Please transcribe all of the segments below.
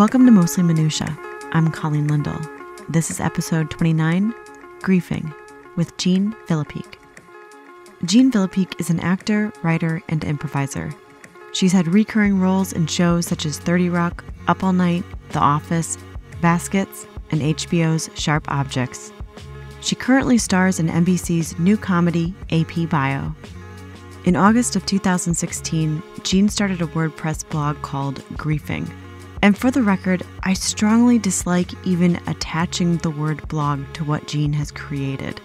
Welcome to Mostly Minutia. I'm Colleen Lindell. This is episode 29, Griefing, with Jean Villepique. Jean Villepique is an actor, writer, and improviser. She's had recurring roles in shows such as 30 Rock, Up All Night, The Office, Baskets, and HBO's Sharp Objects. She currently stars in NBC's new comedy, AP Bio. In August of 2016, Jean started a WordPress blog called Griefing. And for the record, I strongly dislike even attaching the word blog to what Jean has created,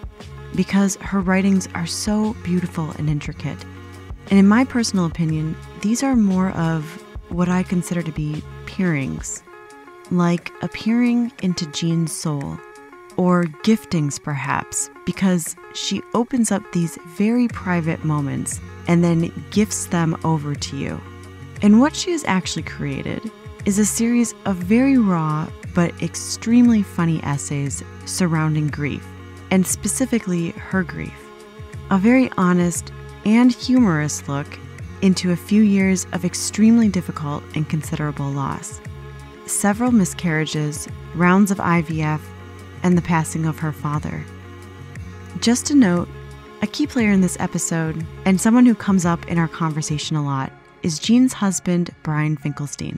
because her writings are so beautiful and intricate. And in my personal opinion, these are more of what I consider to be peerings, like a peering into Jean's soul, or giftings perhaps, because she opens up these very private moments and then gifts them over to you. And what she has actually created is a series of very raw but extremely funny essays surrounding grief, and specifically her grief. A very honest and humorous look into a few years of extremely difficult and considerable loss. Several miscarriages, rounds of IVF, and the passing of her father. Just a note, a key player in this episode, and someone who comes up in our conversation a lot, is Jean's husband, Brian Finkelstein.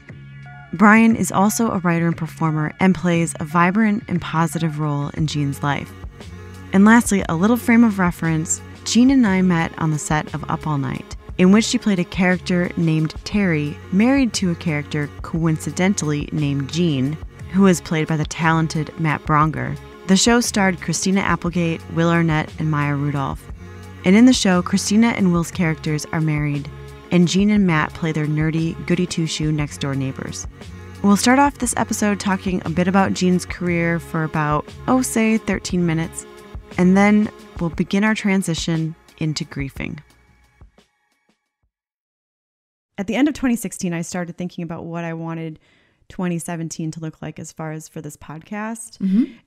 Brian is also a writer and performer and plays a vibrant and positive role in Jean's life. And lastly, a little frame of reference, Jean and I met on the set of Up All Night, in which she played a character named Terry, married to a character coincidentally named Jean, who was played by the talented Matt Braunger. The show starred Christina Applegate, Will Arnett, and Maya Rudolph. And in the show, Christina and Will's characters are married, and Jean and Matt play their nerdy, goody-two-shoe next-door neighbors. We'll start off this episode talking a bit about Jean's career for about, say 13 minutes, and then we'll begin our transition into griefing. At the end of 2016, I started thinking about what I wanted 2017 to look like as far as for this podcast.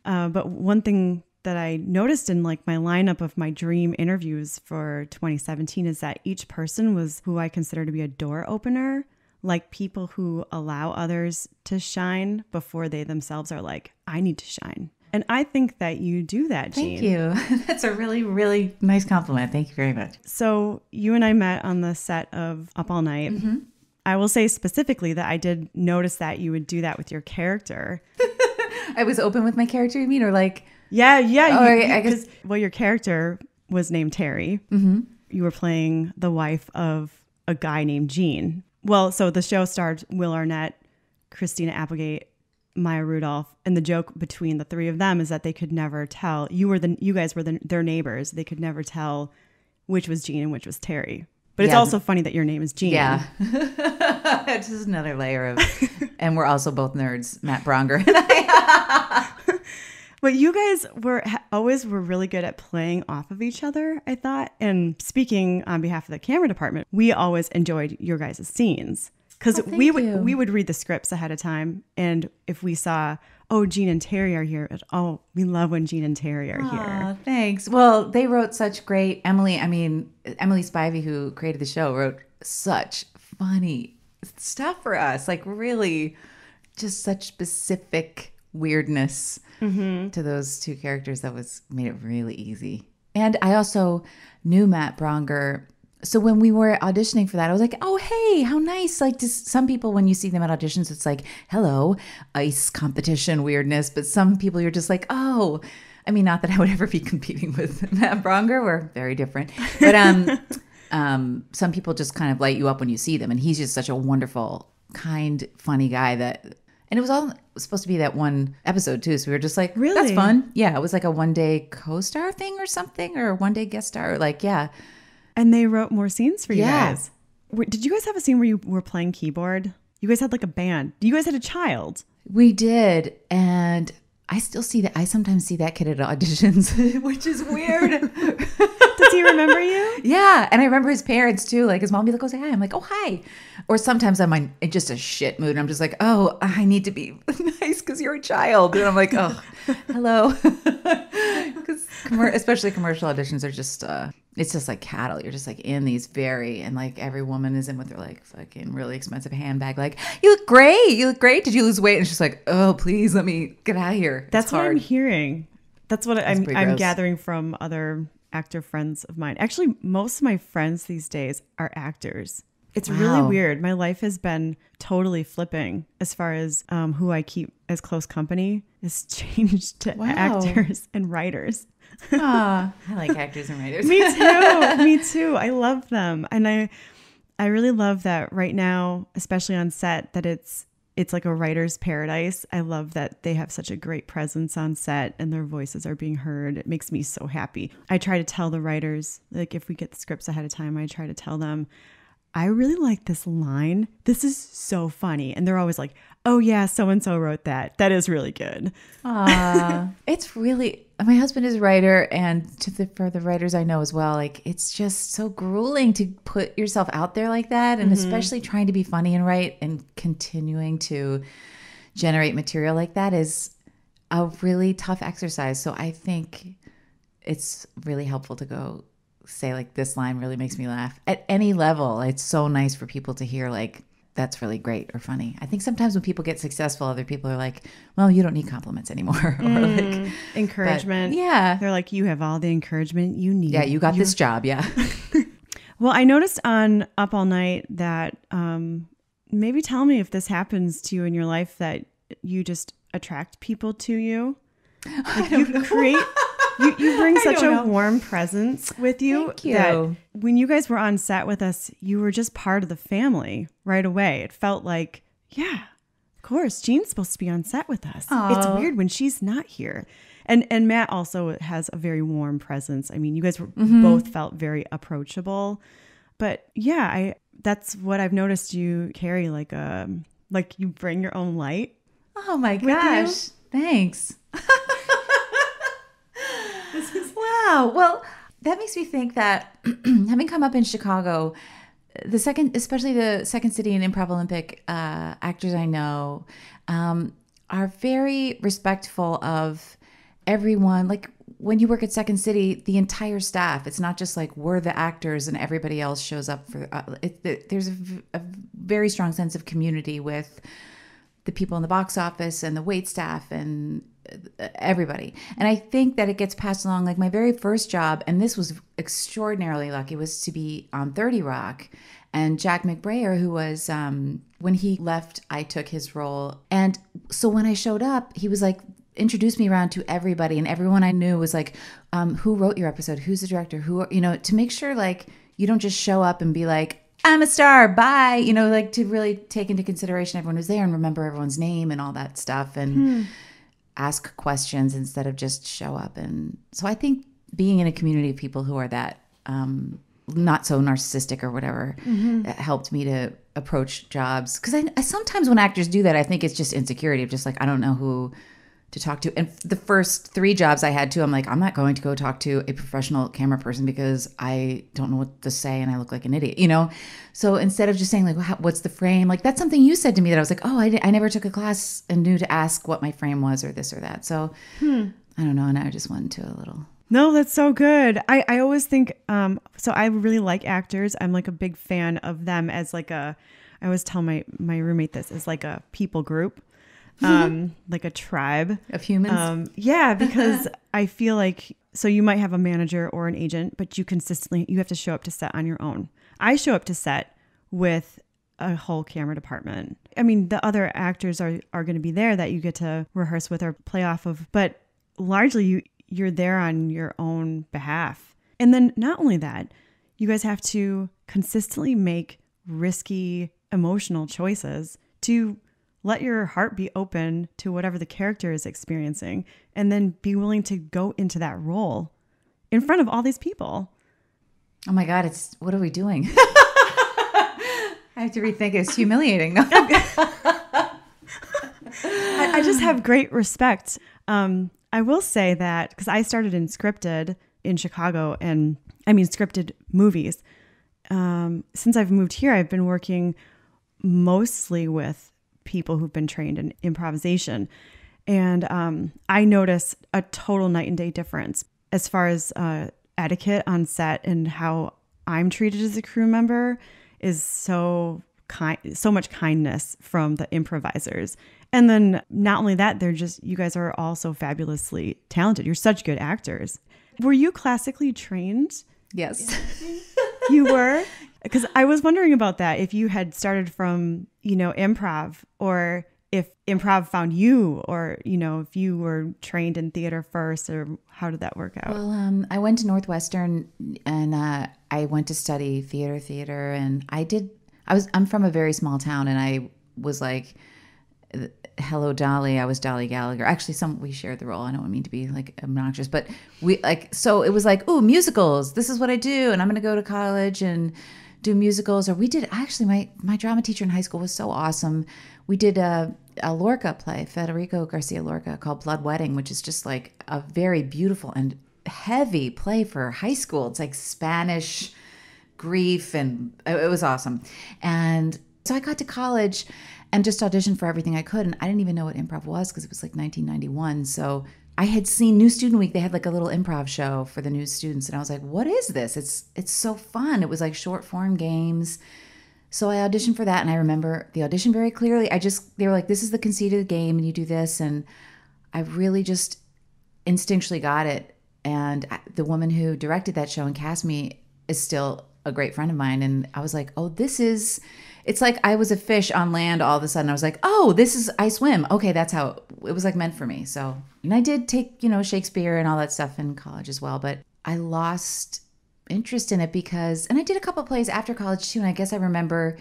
But one thing that I noticed in like my lineup of my dream interviews for 2017 is that each person was who I consider to be a door opener, like people who allow others to shine before they themselves are like, I need to shine. And I think that you do that, Jean. Thank you. That's a really, really nice compliment. Thank you very much. So you and I met on the set of Up All Night. I will say specifically that I did notice that you would do that with your character. I was open with my character, you mean? Or like... Yeah. I guess. Well, your character was named Terry. You were playing the wife of a guy named Jean. Well, so the show starred Will Arnett, Christina Applegate, Maya Rudolph, and the joke between the three of them is that they could never tell. You guys were their neighbors. They could never tell which was Jean and which was Terry. But it's also funny that your name is Jean. Yeah. It's just another layer of, and we're also both nerds, Matt Braunger and I. But you guys were always really good at playing off of each other, I thought. And speaking on behalf of the camera department, we always enjoyed your guys' scenes. Because we would read the scripts ahead of time. And if we saw, Jean and Terry are here. Oh, we love when Jean and Terry are here. Thanks. Well, they wrote such great... Emily Spivey, who created the show, wrote such funny stuff for us. Like really just such specific... weirdness to those two characters that made it really easy. And I also knew Matt Braunger. So when we were auditioning for that, I was like, hey, how nice. Like just some people, when you see them at auditions, it's like, hello, ice competition weirdness. But some people you're just like, not that I would ever be competing with Matt Braunger. We're very different. But some people just kind of light you up when you see them. And he's just such a wonderful, kind, funny guy that... And it was all supposed to be that one episode, too. So we were just like, really? That's fun. Yeah, it was like a one-day co-star thing or something, or a one-day guest star. And they wrote more scenes for you guys. Did you guys have a scene where you were playing keyboard? You guys had like a band. You guys had a child. We did. And I still see that. I sometimes see that kid at auditions, which is weird. Does he remember you? Yeah. And I remember his parents, too. Like his mom would be like, say hi. I'm like, oh, hi. Or sometimes I'm in just a shit mood. And I'm just like, I need to be nice because you're a child. And I'm like, hello. Because especially commercial auditions are just it's just like cattle. You're just like in these very, and like every woman is in with their like fucking really expensive handbag. Like, you look great. You look great. Did you lose weight? And she's like, oh, please let me get out of here. That's what I'm hearing. That's what I'm gathering from other actor friends of mine. Actually, most of my friends these days are actors. It's really weird. My life has been totally flipping as far as who I keep as close company has changed to actors and writers. I like actors and writers. Me too. Me too. I love them. And I really love that right now, especially on set, that it's like a writer's paradise. I love that they have such a great presence on set and their voices are being heard. It makes me so happy. I try to tell the writers, like if we get the scripts ahead of time, I try to tell them, I really like this line. This is so funny. And they're always like, oh yeah, so-and-so wrote that. That is really good. It's really, my husband is a writer, and for the writers I know as well, like it's just so grueling to put yourself out there like that. And especially trying to be funny and write and continuing to generate material like that is a really tough exercise. So I think it's really helpful to go say like, this line really makes me laugh at any level. It's so nice for people to hear like, that's really great or funny. I think sometimes when people get successful, other people are like, well, you don't need compliments anymore. Or like encouragement. Yeah. They're like, you have all the encouragement you need. Yeah. You got this job. Yeah. Well, I noticed on Up All Night that, maybe tell me if this happens to you in your life, that you just attract people to you. Like you create... You bring such a warm presence with you, that when you guys were on set with us, you were just part of the family right away. It felt like, yeah, of course, Jean's supposed to be on set with us. Aww. It's weird when she's not here. And Matt also has a very warm presence. I mean, you guys were both felt very approachable. But yeah, that's what I've noticed you carry, like you bring your own light. Oh my gosh. Thanks. Wow. Well, that makes me think that having come up in Chicago, especially the Second City and Improv Olympic actors I know are very respectful of everyone. Like when you work at Second City, the entire staff, it's not just like we're the actors and everybody else shows up for there's a very strong sense of community with the people in the box office and the wait staff and everybody. And I think that it gets passed along. Like my very first job, and this was extraordinarily lucky, was to be on 30 Rock. And Jack McBrayer, who was, when he left, I took his role. And so when I showed up, he was like, introduced me around to everybody. And everyone I knew was like, who wrote your episode? Who's the director? To make sure like, you don't just show up and be like, I'm a star, bye. You know, like to really take into consideration everyone who's there and remember everyone's name and all that stuff. And ask questions instead of just show up. And so I think being in a community of people who are that not so narcissistic or whatever helped me to approach jobs. Because I sometimes when actors do that, I think it's just insecurity of just like, I don't know who to talk to. And the first three jobs I had too, I'm like, I'm not going to go talk to a professional camera person because I don't know what to say and I look like an idiot, you know? So instead of just saying like, what's the frame? Like that's something you said to me that I was like, oh, I never took a class and knew to ask what my frame was or this or that. So I don't know. And I just went into a little. No, that's so good. I always think, so I really like actors. I'm like a big fan of them as like I always tell my roommate this, is like a people group. Like a tribe of humans. Yeah, because I feel like, so you might have a manager or an agent, but you have to show up to set on your own. I show up to set with a whole camera department. I mean, the other actors are going to be there that you get to rehearse with or play off of, but largely you're there on your own behalf. And then not only that, you guys have to consistently make risky emotional choices to let your heart be open to whatever the character is experiencing, and then be willing to go into that role in front of all these people. Oh my God, what are we doing? I have to rethink it. It's humiliating. I just have great respect. I will say that because I started in scripted in Chicago, and I mean scripted movies. Since I've moved here, I've been working mostly with people who've been trained in improvisation. And I noticed a total night and day difference as far as etiquette on set and how I'm treated as a crew member is so kind, so much kindness from the improvisers. And then not only that, they're just, you guys are all so fabulously talented. You're such good actors. Were you classically trained? Yes. You were? Because I was wondering about that, if you had started from, you know, improv, or if improv found you, or, you know, if you were trained in theater first, or how did that work out? Well, I went to Northwestern and I went to study theater and I'm from a very small town, and I was like, hello, Dolly. I was Dolly Gallagher. Actually, we shared the role. I don't mean to be like obnoxious, but so it was like, ooh, musicals. This is what I do. And I'm going to go to college and do musicals. Or we did, actually, my drama teacher in high school was so awesome. We did a Lorca play, Federico Garcia Lorca, called Blood Wedding, which is just like a very beautiful and heavy play for high school. It's like Spanish grief, and it was awesome. And so I got to college and just auditioned for everything I could. And I didn't even know what improv was, because it was like 1991. So I had seen New Student Week. They had like a little improv show for the new students. And I was like, what is this? It's so fun. It was like short form games. So I auditioned for that. And I remember the audition very clearly. They were like, this is the conceit of the game and you do this. And I really just instinctually got it. And the woman who directed that show and cast me is still a great friend of mine. And I was like, oh, it's like I was a fish on land all of a sudden. I was like, oh, I swim. Okay, that's how it was like meant for me. So, and I did take, you know, Shakespeare and all that stuff in college as well, but I lost interest in it because, and I did a couple of plays after college too. And I guess I remember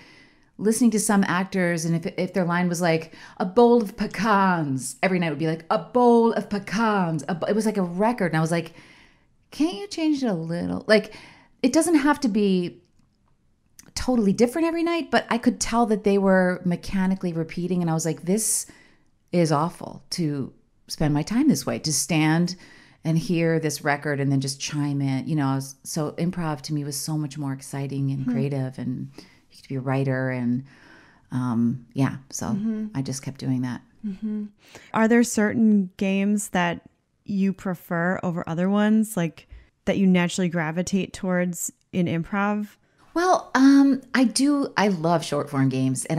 listening to some actors, and if their line was like a bowl of pecans, every night would be like a bowl of pecans. It was like a record. And I was like, can't you change it a little? Like, it doesn't have to be totally different every night, but I could tell that they were mechanically repeating. And I was like, this is awful to spend my time this way, to stand and hear this record and then just chime in. You know, so improv to me was so much more exciting and creative, and you could be a writer. And yeah, so I just kept doing that. Are there certain games that you prefer over other ones? Like, that you naturally gravitate towards in improv? Well, I love short form games, but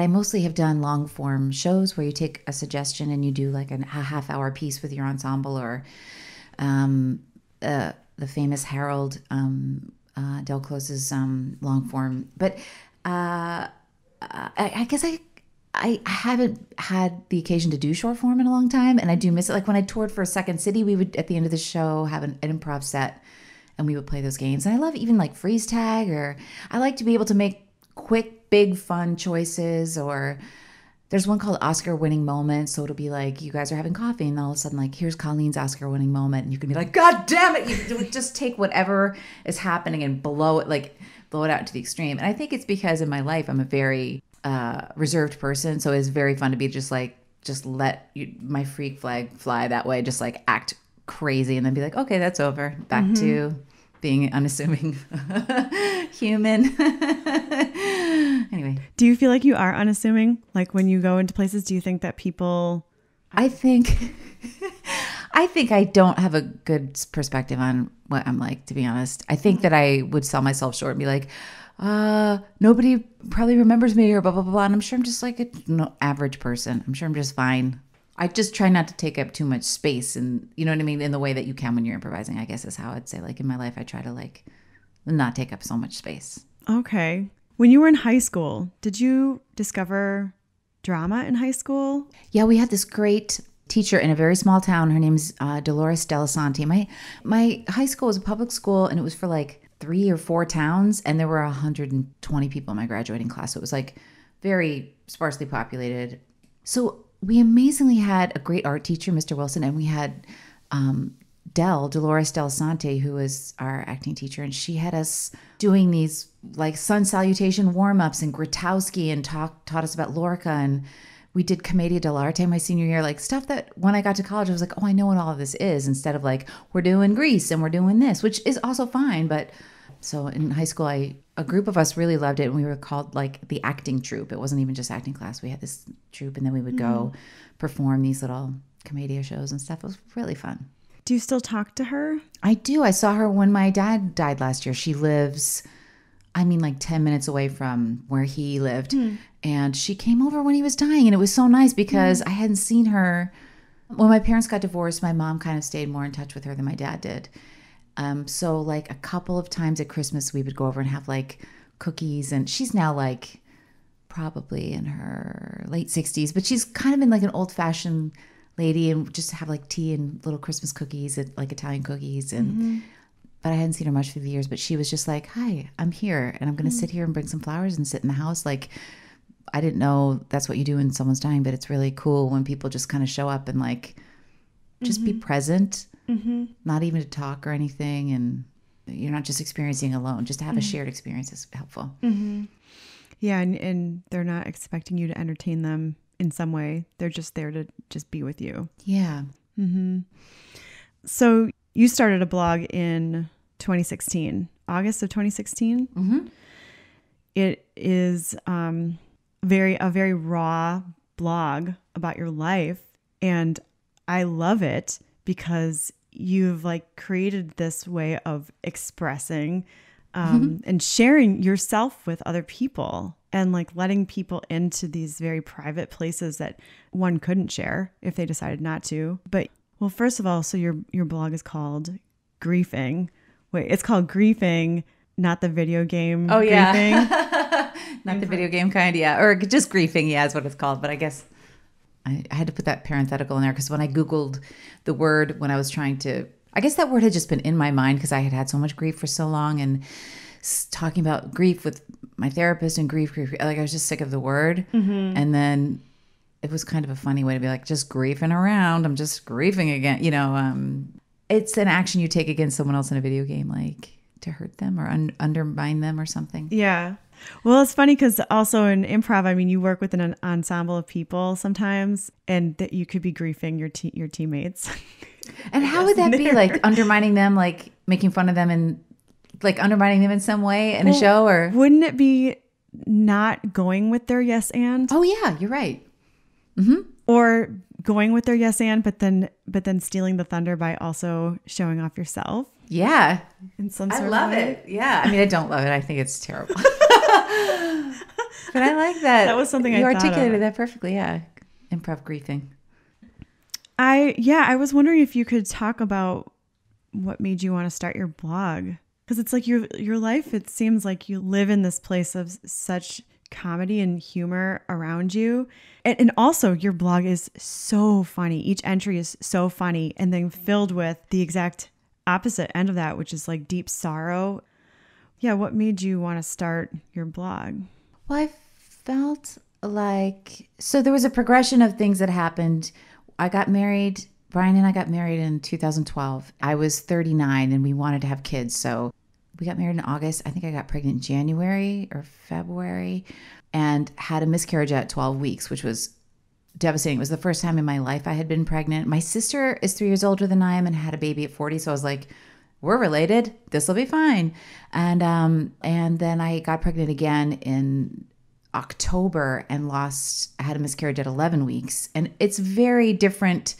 I mostly have done long form shows where you take a suggestion and you do like a half-hour piece with your ensemble, or the famous Harold, Del Close's long form. But I guess I haven't had the occasion to do short form in a long time, and I do miss it. Like when I toured for Second City, we would, at the end of the show, have an improv set, and we would play those games. And I love even like freeze tag, or I like to be able to make quick, big, fun choices. Or there's one called Oscar Winning Moment. So it'll be like, you guys are having coffee, and all of a sudden, like, here's Colleen's Oscar Winning Moment. And you can be like, God damn it. You just take whatever is happening and blow it out to the extreme. And I think it's because in my life, I'm a very reserved person, so it's very fun to be just let my freak flag fly that way, just like act crazy and then be like, okay, that's over, back to being unassuming human. Anyway, do you feel like you are unassuming, like when you go into places? Do you think that people I think I don't have a good perspective on what I'm like, to be honest. I think that I would sell myself short and be like, nobody probably remembers me, or blah, blah, blah. And I'm sure I'm just like an average person. I'm sure I'm just fine. I just try not to take up too much space, and you know what I mean, in the way that you can when you're improvising, I guess is how I'd say, like, in my life, I try to like not take up so much space. Okay. When you were in high school, did you discover drama in high school? Yeah, we had this great teacher in a very small town. Her name's Dolores Delisanti. My high school was a public school, and it was for like 3 or 4 towns, and there were 120 people in my graduating class. So it was like very sparsely populated. So we amazingly had a great art teacher, Mr. Wilson, and we had Dolores Delisanti, who was our acting teacher, and she had us doing these like sun salutation warm-ups and Grotowski, and taught us about Lorca, and we did Commedia dell'arte my senior year, like stuff that when I got to college, I was like, oh, I know what all of this is, instead of like, we're doing Grease and we're doing this, which is also fine. But so in high school, a group of us really loved it, and we were called like the acting troupe. It wasn't even just acting class. We had this troupe, and then we would go perform these little Commedia shows and stuff. It was really fun. Do you still talk to her? I do. I saw her when my dad died last year. She lives, I mean, like 10 minutes away from where he lived. Mm. And she came over when he was dying. And it was so nice because I hadn't seen her. When my parents got divorced, my mom kind of stayed more in touch with her than my dad did. So like a couple of times at Christmas, we would go over and have like cookies. And she's now like probably in her late 60s, but she's kind of in like an old-fashioned lady, and just have like tea and little Christmas cookies and like Italian cookies. And but I hadn't seen her much for the years, but she was just like, hi, I'm here, and I'm going to sit here and bring some flowers and sit in the house. Like, I didn't know that's what you do when someone's dying, but it's really cool when people just kind of show up and like just be present, not even to talk or anything. And you're not just experiencing alone, just to have a shared experience is helpful. Yeah. And they're not expecting you to entertain them in some way. They're just there to just be with you. Yeah. So you started a blog in 2016, August of 2016. It is a very raw blog about your life. And I love it because you've like created this way of expressing and sharing yourself with other people, and like letting people into these very private places that one couldn't share if they decided not to. But well, first of all, so your blog is called Griefing. Wait, it's called Griefing, not the video game. Oh yeah, Griefing. Not the video game kind, yeah, or just Griefing, yeah, is what it's called. But I guess I had to put that parenthetical in there because when I Googled the word, when I was trying to, I guess that word had just been in my mind because I had had so much grief for so long, and talking about grief with my therapist and grief, like I was just sick of the word. And then it was kind of a funny way to be like, just griefing around. I'm just griefing again. You know, it's an action you take against someone else in a video game, like to hurt them or undermine them or something. Yeah. Well, it's funny because also in improv, I mean, you work with an ensemble of people sometimes, and that you could be griefing your teammates. And how would that be, like undermining them, like making fun of them and like undermining them in some way in a show? Or wouldn't it be not going with their yes and? Oh yeah, you're right. Or going with their yes and, but then stealing the thunder by also showing off yourself. Yeah, in some sort of way. I love it. Yeah, I mean, I don't love it. I think it's terrible. But I like that. That was something you articulated that perfectly. Yeah, improv griefing. I was wondering if you could talk about what made you want to start your blog. Because it's like your life, it seems like you live in this place of such comedy and humor around you. And also your blog is so funny. Each entry is so funny, and then filled with the exact opposite end of that, which is like deep sorrow. Yeah, what made you want to start your blog? Well, I felt like, so there was a progression of things that happened. I got married. Brian and I got married in 2012. I was 39 and we wanted to have kids. So we got married in August. I think I got pregnant in January or February and had a miscarriage at 12 weeks, which was devastating. It was the first time in my life I had been pregnant. My sister is 3 years older than I am and had a baby at 40. So I was like, we're related. This will be fine. And then I got pregnant again in October and I had a miscarriage at 11 weeks. And it's very different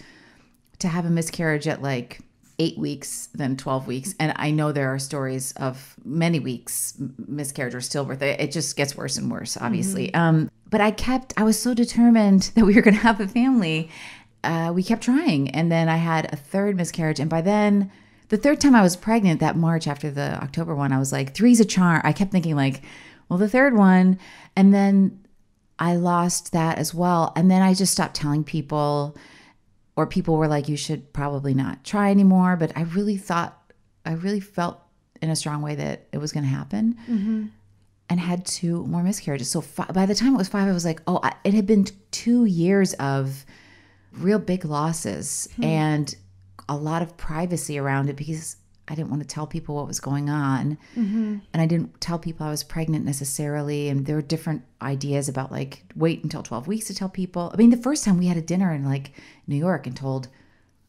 to have a miscarriage at like 8 weeks than 12 weeks. And I know there are stories of many weeks miscarriage or stillbirth. It just gets worse and worse, obviously. But I was so determined that we were going to have a family. We kept trying. And then I had a third miscarriage. And by then, the third time I was pregnant, that March after the October one, I was like, three's a charm. I kept thinking like, well, the third one. And then I lost that as well. And then I just stopped telling people, or people were like, you should probably not try anymore. But I really felt in a strong way that it was going to happen, and had 2 more miscarriages. So by the time it was 5, I was like, oh, it had been 2 years of real big losses and a lot of privacy around it because I didn't want to tell people what was going on. And I didn't tell people I was pregnant necessarily. And there were different ideas about like, wait until 12 weeks to tell people. I mean, the first time we had a dinner in like New York and told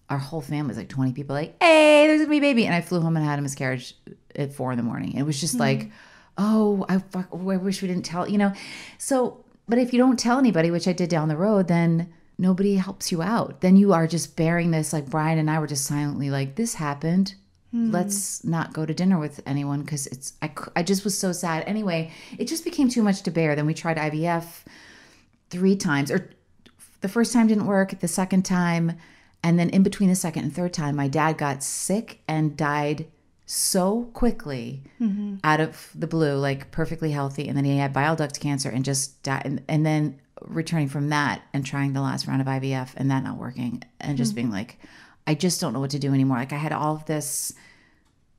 our whole family, like 20 people, like, hey, there's gonna be a baby. And I flew home and had a miscarriage at 4 in the morning. It was just like, oh, I wish we didn't tell, you know? So, but if you don't tell anybody, which I did down the road, then nobody helps you out. Then you are just bearing this, like Brian and I were just silently like, this happened. Mm-hmm. Let's not go to dinner with anyone because it's, I just was so sad. Anyway, it just became too much to bear. Then we tried IVF 3 times, or the first time didn't work, the second time. And then in between the second and third time, my dad got sick and died so quickly mm-hmm. out of the blue, like perfectly healthy. And then he had bile duct cancer and just died. And then returning from that and trying the last round of IVF and that not working and just mm-hmm. being like, I just don't know what to do anymore. Like I had all of this,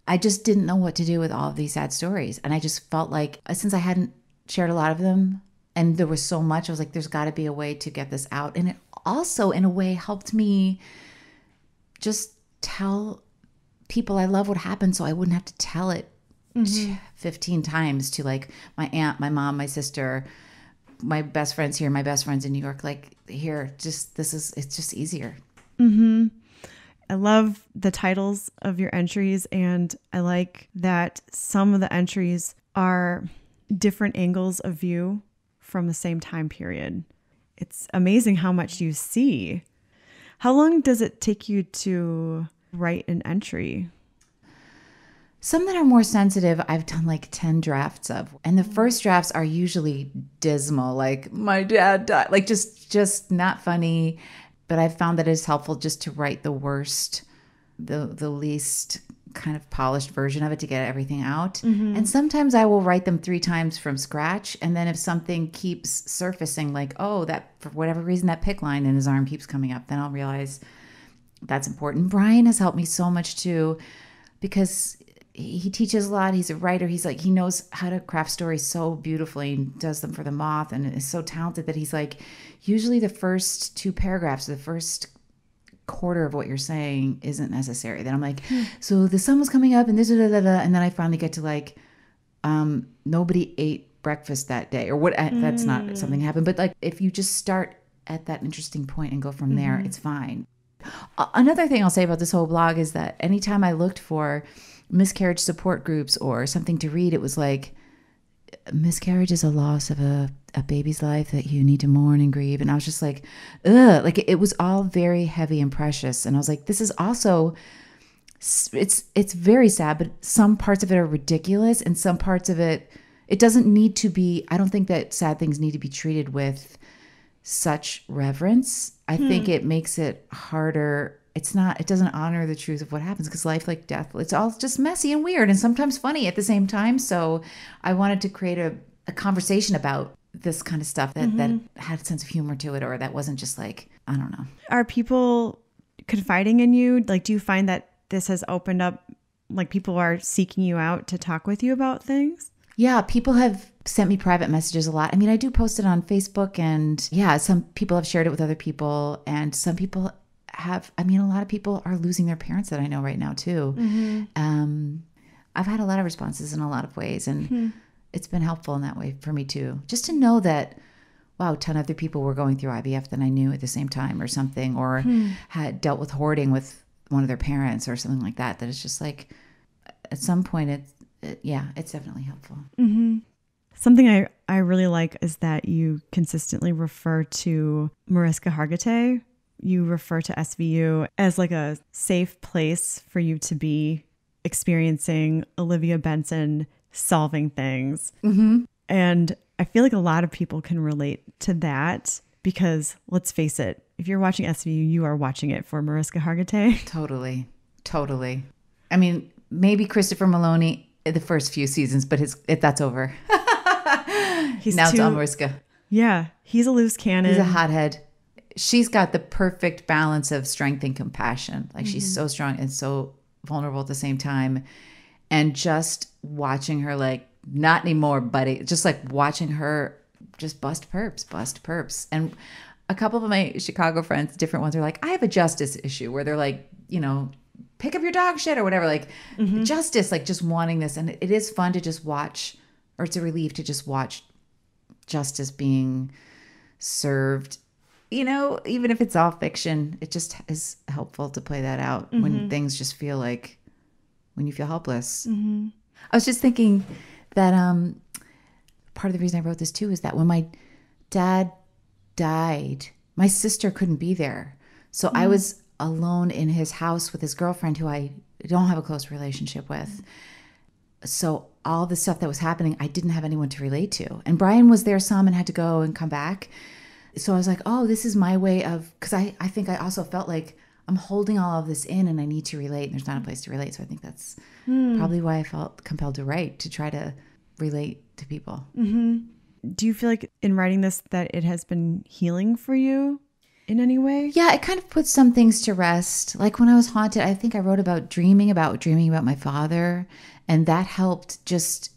I just didn't know what to do with all of these sad stories. And I just felt like since I hadn't shared a lot of them and there was so much, I was like, there's got to be a way to get this out. And it also in a way helped me just tell people I love what happened so I wouldn't have to tell it mm-hmm. 15 times to like my aunt, my mom, my sister, my best friends here, my best friends in New York, like here, just this is, it's just easier. Mm-hmm. I love the titles of your entries, and I like that some of the entries are different angles of view from the same time period. It's amazing how much you see. How long does it take you to write an entry? Some that are more sensitive, I've done like 10 drafts of. And the first drafts are usually dismal, like my dad died, like just not funny. But I've found that it's helpful just to write the worst, the least kind of polished version of it to get everything out. Mm-hmm. And sometimes I will write them 3 times from scratch. And then if something keeps surfacing, like, oh, that for whatever reason, that pick line in his arm keeps coming up, then I'll realize that's important. Brian has helped me so much too, because he teaches a lot. He's a writer. He's like, he knows how to craft stories so beautifully and does them for the Moth and is so talented that he's like, usually the first 2 paragraphs, the first quarter of what you're saying isn't necessary. Then I'm like, so the sun was coming up and this, da, da, da, and then I finally get to like, nobody ate breakfast that day or what, that's not something happened. But like, if you just start at that interesting point and go from mm-hmm. there, it's fine. Another thing I'll say about this whole blog is that anytime I looked for miscarriage support groups or something to read, it was like, miscarriage is a loss of a baby's life that you need to mourn and grieve. And I was just like, ugh, like it was all very heavy and precious. And I was like, this is also, it's very sad, but some parts of it are ridiculous. And some parts of it, it doesn't need to be, I don't think that sad things need to be treated with such reverence. I think it makes it harder. It's not, it doesn't honor the truth of what happens because life, like death, it's all just messy and weird and sometimes funny at the same time. So I wanted to create a conversation about this kind of stuff that, that had a sense of humor to it, or that wasn't just like, I don't know. Are people confiding in you? Like, do you find that this has opened up, like people are seeking you out to talk with you about things? Yeah, people have sent me private messages a lot. I mean, I do post it on Facebook, and yeah, some people have shared it with other people, and some people have, I mean, a lot of people are losing their parents that I know right now too. Mm-hmm. I've had a lot of responses in a lot of ways, and it's been helpful in that way for me too. Just to know that, wow, 10 other people were going through IVF than I knew at the same time or something, or had dealt with hoarding with one of their parents or something like that, that it's just like, at some point it's, yeah, it's definitely helpful. Mm-hmm. Something I really like is that you consistently refer to Mariska Hargitay. You refer to SVU as like a safe place for you to be experiencing Olivia Benson solving things. Mm-hmm. And I feel like a lot of people can relate to that because let's face it, if you're watching SVU, you are watching it for Mariska Hargitay. Totally. Totally. I mean, maybe Christopher Maloney the first few seasons, but that's over. Now it's all Mariska. Yeah. He's a loose cannon. He's a hothead. She's got the perfect balance of strength and compassion. Like she's so strong and so vulnerable at the same time. And just watching her like, not anymore, buddy. Just like watching her just bust perps. And a couple of my Chicago friends, different ones, are like, I have a justice issue where they're like, you know, pick up your dog shit or whatever, like justice, like just wanting this. And it is fun to just watch, or it's a relief to just watch justice being served. You know, even if it's all fiction, it just is helpful to play that out when things just feel like, when you feel helpless. Mm-hmm. I was just thinking that part of the reason I wrote this too is that when my dad died, My sister couldn't be there. So I was alone in his house with his girlfriend, who I don't have a close relationship with. So all the stuff that was happening, I didn't have anyone to relate to. And Brian was there some and had to go and come back. So I was like, oh, this is my way of, because I think I also felt like I'm holding all of this in and I need to relate and there's not a place to relate. So I think that's probably why I felt compelled to write, to try to relate to people. Mm-hmm. Do you feel like in writing this that it has been healing for you in any way? Yeah, it kind of put some things to rest. Like when I was haunted, I think I wrote about dreaming about my father. And that helped just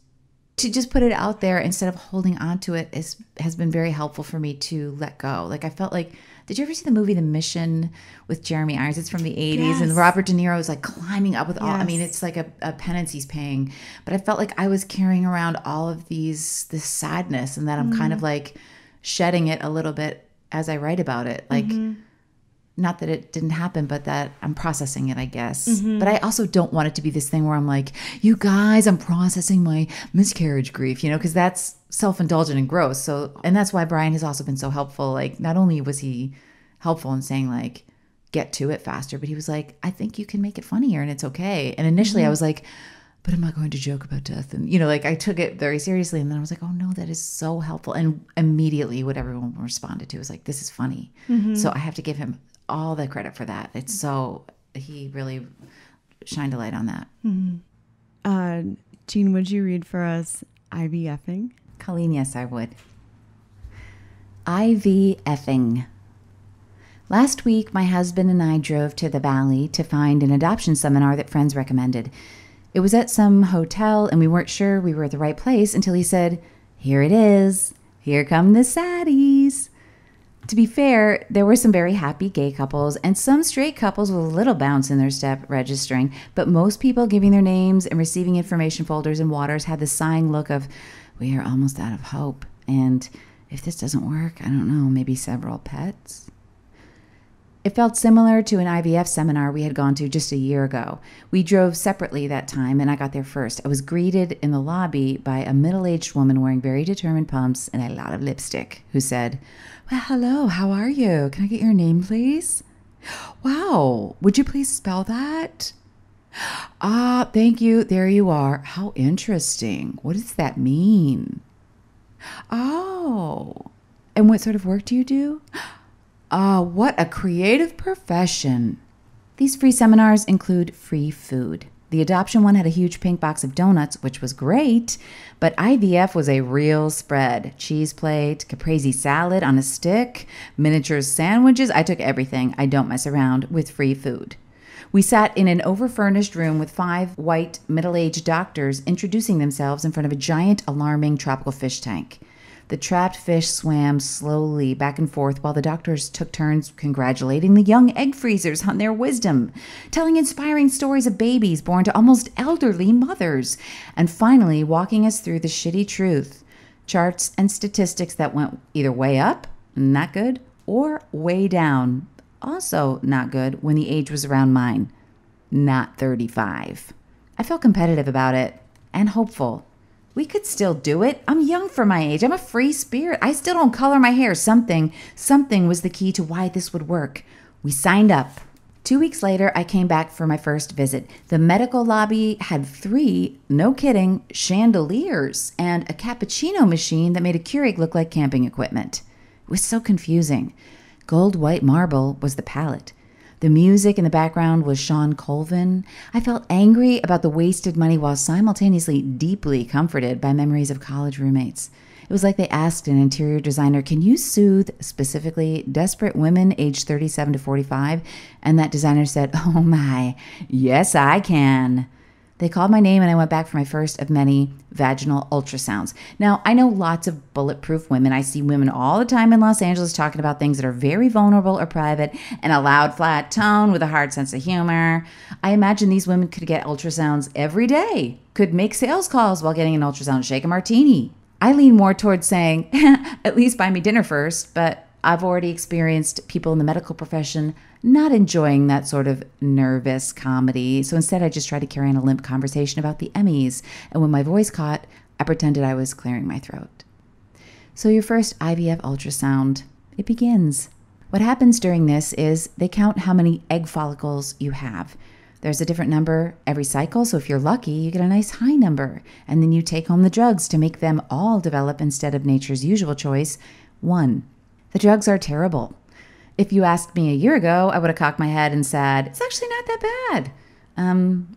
to just put it out there instead of holding on to it has been very helpful for me to let go. Like I felt like, did you ever see the movie The Mission with Jeremy Irons? It's from the 80s. Yes. And Robert De Niro is like climbing up with all, I mean, it's like a penance he's paying. But I felt like I was carrying around all of this sadness and that I'm kind of like shedding it a little bit as I write about it. Like, not that it didn't happen, but that I'm processing it, I guess. But I also don't want it to be this thing where I'm like, you guys, I'm processing my miscarriage grief, you know, because that's self-indulgent and gross. So, and that's why Brian has also been so helpful. Like, not only was he helpful in saying like, get to it faster, but he was like, I think you can make it funnier and it's okay. And initially I was like, but I'm not going to joke about death. And, you know, like I took it very seriously. And then I was like, oh no, that is so helpful. And immediately what everyone responded to was like, this is funny. So I have to give him all the credit for that. It's so, he really shined a light on that. Jean, would you read for us IVFing? Colleen, yes, I would. IVFing. Last week, my husband and I drove to the Valley to find an adoption seminar that friends recommended. It was at some hotel and we weren't sure we were at the right place until he said, here it is. Here come the saddies. To be fair, there were some very happy gay couples and some straight couples with a little bounce in their step registering, but most people giving their names and receiving information folders and waters had the sighing look of, we are almost out of hope, and if this doesn't work, I don't know, maybe several pets? It felt similar to an IVF seminar we had gone to just a year ago. We drove separately that time, and I got there first. I was greeted in the lobby by a middle-aged woman wearing very determined pumps and a lot of lipstick, who said, well, hello, how are you? Can I get your name, please? Wow, would you please spell that? Ah, thank you. There you are. How interesting. What does that mean? Oh, and what sort of work do you do? What a creative profession. These free seminars include free food. The adoption one had a huge pink box of donuts, which was great, but IVF was a real spread. Cheese plate, caprese salad on a stick, miniature sandwiches. I took everything. I don't mess around with free food. We sat in an overfurnished room with 5 white middle-aged doctors introducing themselves in front of a giant, alarming tropical fish tank. The trapped fish swam slowly back and forth while the doctors took turns congratulating the young egg freezers on their wisdom, telling inspiring stories of babies born to almost elderly mothers, and finally walking us through the shitty truth, charts and statistics that went either way up, not good, or way down, also not good when the age was around mine, not 35. I felt competitive about it and hopeful. We could still do it. I'm young for my age. I'm a free spirit. I still don't color my hair. Something was the key to why this would work. We signed up. 2 weeks later, I came back for my first visit. The medical lobby had 3, no kidding, chandeliers and a cappuccino machine that made a Keurig look like camping equipment. It was so confusing. Gold white marble was the palette. The music in the background was Sean Colvin. I felt angry about the wasted money while simultaneously deeply comforted by memories of college roommates. It was like they asked an interior designer, can you soothe specifically desperate women aged 37 to 45? And that designer said, oh my, yes I can. They called my name and I went back for my first of many vaginal ultrasounds. Now, I know lots of bulletproof women. I see women all the time in Los Angeles talking about things that are very vulnerable or private in a loud, flat tone with a hard sense of humor. I imagine these women could get ultrasounds every day, could make sales calls while getting an ultrasound, shake a martini. I lean more towards saying, at least buy me dinner first, but I've already experienced people in the medical profession not enjoying that sort of nervous comedy. So instead, I just tried to carry on a limp conversation about the Emmys. And when my voice caught, I pretended I was clearing my throat. So your first IVF ultrasound, it begins. What happens during this is they count how many egg follicles you have. There's a different number every cycle, so if you're lucky, you get a nice high number, and then you take home the drugs to make them all develop instead of nature's usual choice, one. The drugs are terrible. If you asked me a year ago, I would have cocked my head and said, it's actually not that bad.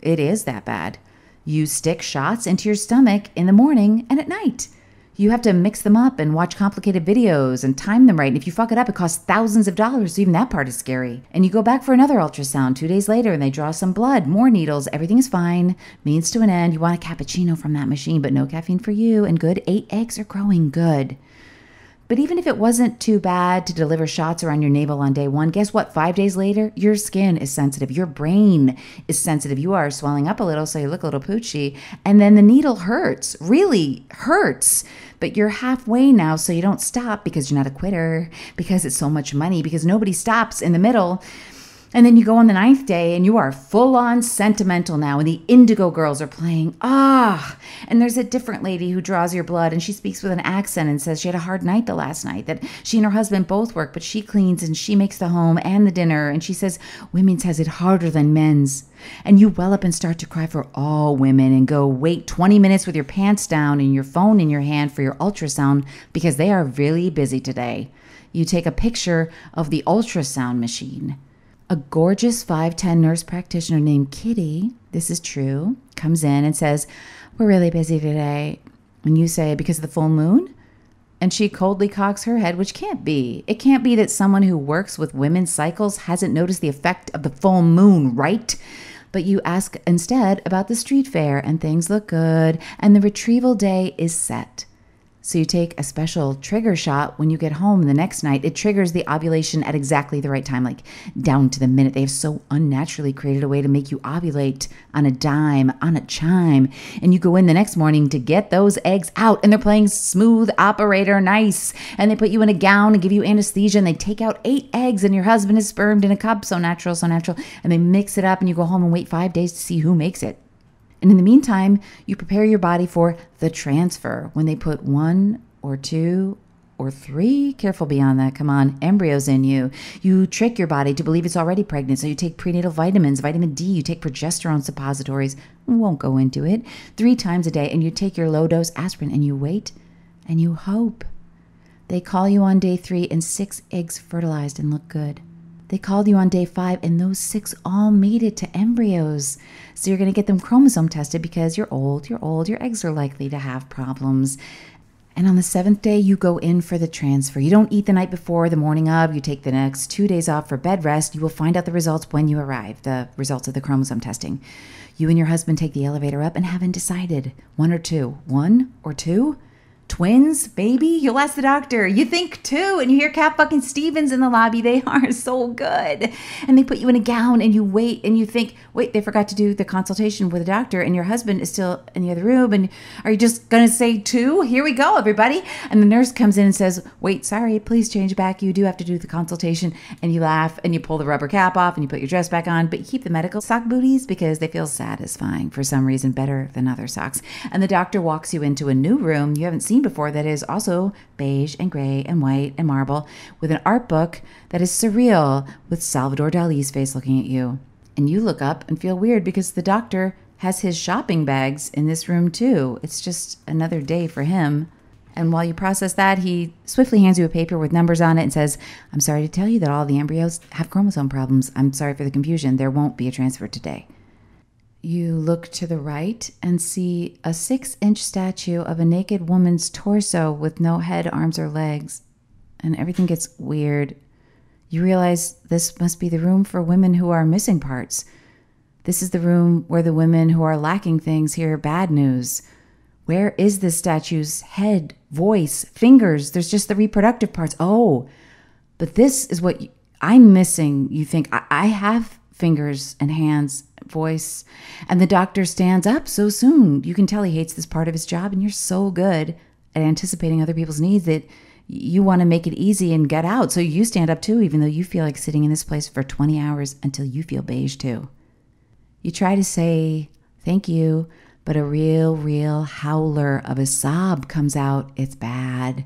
It is that bad. You stick shots into your stomach in the morning and at night. You have to mix them up and watch complicated videos and time them right. And if you fuck it up, it costs thousands of dollars. So even that part is scary. And you go back for another ultrasound 2 days later and they draw some blood, more needles, everything is fine. Means to an end. You want a cappuccino from that machine, but no caffeine for you. And good 8 eggs are growing good. But even if it wasn't too bad to deliver shots around your navel on day 1, guess what? 5 days later, your skin is sensitive. Your brain is sensitive. You are swelling up a little, so you look a little poochy. And then the needle hurts, really hurts. But you're halfway now, so you don't stop because you're not a quitter, because it's so much money, because nobody stops in the middle. And then you go on the 9th day and you are full on sentimental now. And the Indigo Girls are playing. And there's a different lady who draws your blood and she speaks with an accent and says she had a hard night the last night, that she and her husband both work, but she cleans and she makes the home and the dinner. And she says, women's has it harder than men's. And you well up and start to cry for all women and go wait 20 minutes with your pants down and your phone in your hand for your ultrasound because they are really busy today. You take a picture of the ultrasound machine. A gorgeous 5'10" nurse practitioner named Kitty, this is true, comes in and says, we're really busy today. And you say, because of the full moon? And she coldly cocks her head, which can't be. It can't be that someone who works with women's cycles hasn't noticed the effect of the full moon, right? But you ask instead about the street fair and things look good and the retrieval day is set. So you take a special trigger shot when you get home the next night. It triggers the ovulation at exactly the right time, like down to the minute. They have so unnaturally created a way to make you ovulate on a dime, on a chime. And you go in the next morning to get those eggs out and they're playing smooth operator nice. And they put you in a gown and give you anesthesia and they take out 8 eggs and your husband is spermed in a cup. So natural, so natural. And they mix it up and you go home and wait 5 days to see who makes it. And in the meantime, you prepare your body for the transfer when they put 1 or 2 or 3, careful beyond that, come on, embryos in you. You trick your body to believe it's already pregnant. So you take prenatal vitamins, vitamin D, you take progesterone suppositories, won't go into it, 3 times a day. And you take your low dose aspirin and you wait and you hope. They call you on day 3 and 6 eggs fertilized and look good. They called you on day 5 and those 6 all made it to embryos. So you're going to get them chromosome tested because you're old, your eggs are likely to have problems. And on the 7th day, you go in for the transfer. You don't eat the night before, the morning of, you take the next 2 days off for bed rest. You will find out the results when you arrive, the results of the chromosome testing. You and your husband take the elevator up and haven't decided 1 or 2, 1 or 2. Twins, baby? You'll ask the doctor. You think 2, and you hear Cat fucking Stevens in the lobby. They are so good. And they put you in a gown, and you wait, and you think, wait, they forgot to do the consultation with the doctor, and your husband is still in the other room, and are you just going to say 2? Here we go, everybody. And the nurse comes in and says, wait, sorry, please change back. You do have to do the consultation. And you laugh, and you pull the rubber cap off, and you put your dress back on, but you keep the medical sock booties because they feel satisfying for some reason, better than other socks. And the doctor walks you into a new room you haven't seen before that is also beige and gray and white and marble with an art book that is surreal with Salvador Dali's face looking at you. And you look up and feel weird because the doctor has his shopping bags in this room too. It's just another day for him. And while you process that, he swiftly hands you a paper with numbers on it and says, I'm sorry to tell you that all the embryos have chromosome problems. I'm sorry for the confusion. There won't be a transfer today. You look to the right and see a 6-inch statue of a naked woman's torso with no head, arms, or legs, and everything gets weird. You realize this must be the room for women who are missing parts. This is the room where the women who are lacking things hear bad news. Where is this statue's head, voice, fingers? There's just the reproductive parts. Oh, but this is what I'm missing. You think, I have fingers and hands, voice. And the doctor stands up so soon. You can tell he hates this part of his job, and you're so good at anticipating other people's needs that you want to make it easy and get out. So you stand up too, even though you feel like sitting in this place for 20 hours until you feel beige too. You try to say thank you, but a real howler of a sob comes out. It's bad.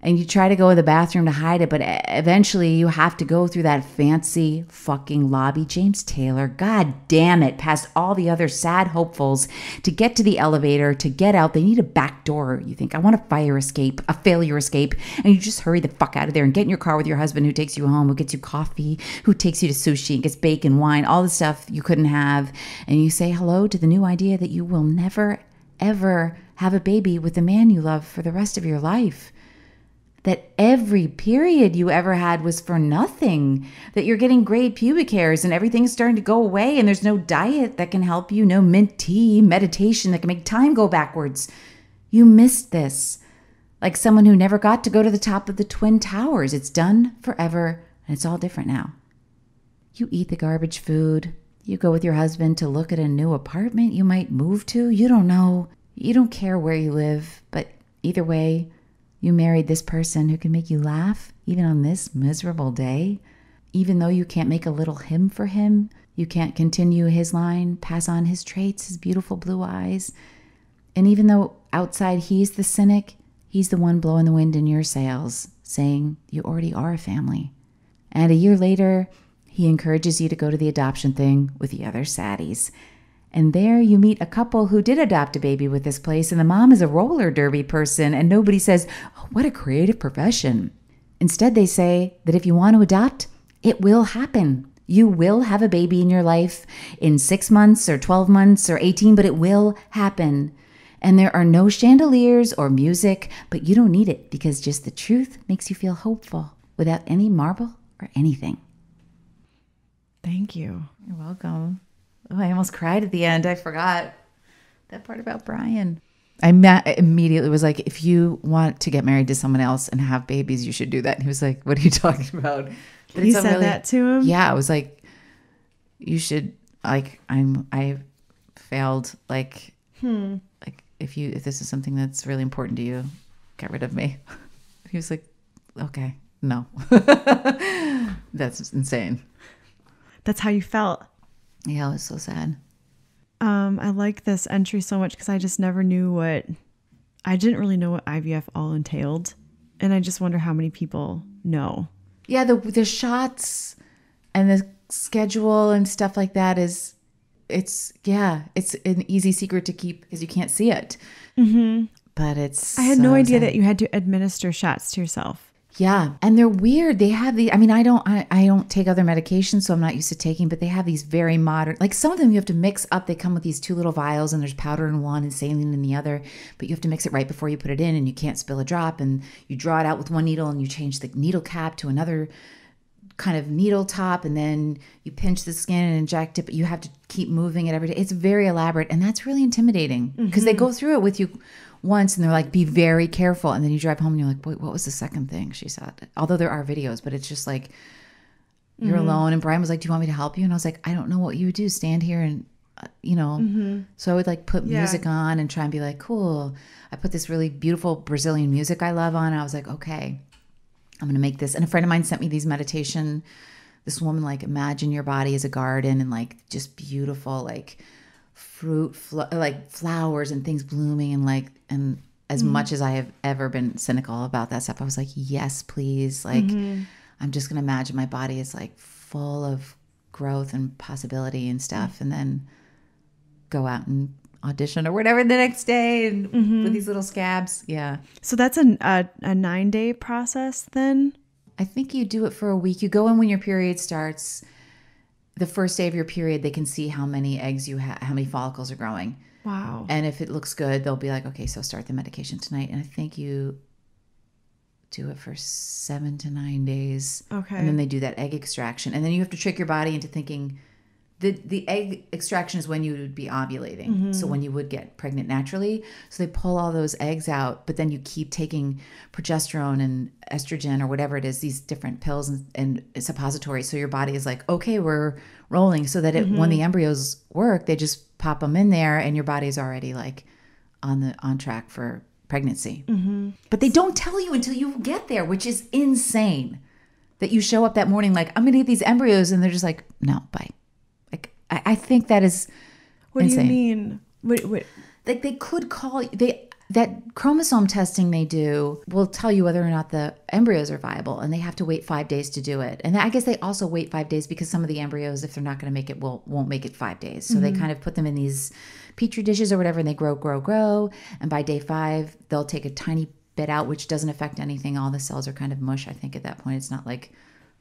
and you try to go to the bathroom to hide it, but eventually you have to go through that fancy fucking lobby. James Taylor, god damn it, past all the other sad hopefuls to get to the elevator, to get out. They need a back door. You think, I want a fire escape, a failure escape. And you just hurry the fuck out of there and get in your car with your husband who takes you home, who gets you coffee, who takes you to sushi and gets bacon, wine, all the stuff you couldn't have. And you say hello to the new idea that you will never, ever have a baby with the man you love for the rest of your life. That every period you ever had was for nothing, that you're getting gray pubic hairs and everything's starting to go away and there's no diet that can help you, no mint tea, meditation that can make time go backwards. You missed this. Like someone who never got to go to the top of the Twin Towers. It's done forever and it's all different now. You eat the garbage food. You go with your husband to look at a new apartment you might move to. You don't know. You don't care where you live, but either way, you married this person who can make you laugh even on this miserable day. Even though you can't make a little hymn for him, you can't continue his line, pass on his traits, his beautiful blue eyes. And even though outside he's the cynic, he's the one blowing the wind in your sails, saying you already are a family. And a year later, he encourages you to go to the adoption thing with the other saddies. And there you meet a couple who did adopt a baby with this place, and the mom is a roller derby person, and nobody says, oh, what a creative profession. Instead, they say that if you want to adopt, it will happen. You will have a baby in your life in 6 months or 12 months or 18, but it will happen. And there are no chandeliers or music, but you don't need it because just the truth makes you feel hopeful without any marble or anything. Thank you. You're welcome. Oh, I almost cried at the end. I forgot that part about Brian. I immediately was like, if you want to get married to someone else and have babies, you should do that. And he was like, what are you talking about? But you said really, that to him? Yeah, I was like, you should, like, I failed. Like, like if this is something that's really important to you, get rid of me. He was like, okay, no. That's insane. That's how you felt. Yeah, it was so sad. I like this entry so much because I just never knew what... I didn't really know what IVF all entailed. And I just wonder how many people know. Yeah, the shots and the schedule and stuff like that is... It's, yeah, it's an easy secret to keep because you can't see it. Mm-hmm. But it's... I had no idea that you had to administer shots to yourself. Yeah. And they're weird. They have the, I mean, I don't take other medications, so I'm not used to taking, but they have these very modern, like some of them you have to mix up. They come with these two little vials and there's powder in one and saline in the other, but you have to mix it right before you put it in and you can't spill a drop, and you draw it out with one needle and you change the needle cap to another kind of needle top, and then you pinch the skin and inject it, but you have to keep moving it every day. It's very elaborate, and that's really intimidating because they go through it with you once and they're like, be very careful, and then you drive home and you're like, wait, what was the second thing she said? Although there are videos, but it's just like, you're alone. And Brian was like, do you want me to help you? And I was like, I don't know what you would do, stand here and you know. So I would like put music on and try and be like, cool, I put this really beautiful Brazilian music I love on, and I was like, okay, I'm going to make this. And a friend of mine sent me these meditation, this woman, like, imagine your body as a garden and like just beautiful, like fruit, like flowers and things blooming. And like, and as much as I have ever been cynical about that stuff, I was like, yes, please. Like, I'm just going to imagine my body is like full of growth and possibility and stuff. And then go out and audition or whatever the next day, and with these little scabs. Yeah. So that's a 9-day process then? I think you do it for a week. You go in when your period starts. The first day of your period, they can see how many eggs you have, how many follicles are growing. Wow. And if it looks good, they'll be like, okay, so start the medication tonight. And I think you do it for 7 to 9 days. Okay. And then they do that egg extraction. And then you have to trick your body into thinking... The egg extraction is when you would be ovulating. So when you would get pregnant naturally. So they pull all those eggs out, but then you keep taking progesterone and estrogen or whatever it is, these different pills and suppositories. So your body is like, okay, we're rolling. So that it, when the embryos work, they just pop them in there and your body's already like on track for pregnancy. But they don't tell you until you get there, which is insane. That you show up that morning like, I'm going to get these embryos. And they're just like, no, bye. I think that is insane. What do you mean? What, Like they could call they that chromosome testing they do will tell you whether or not the embryos are viable, and they have to wait 5 days to do it. And I guess they also wait 5 days because some of the embryos, if they're not going to make it, won't make it 5 days. So they kind of put them in these petri dishes or whatever, and they grow. And by day 5, they'll take a tiny bit out, which doesn't affect anything. All the cells are kind of mush, I think, at that point. It's not like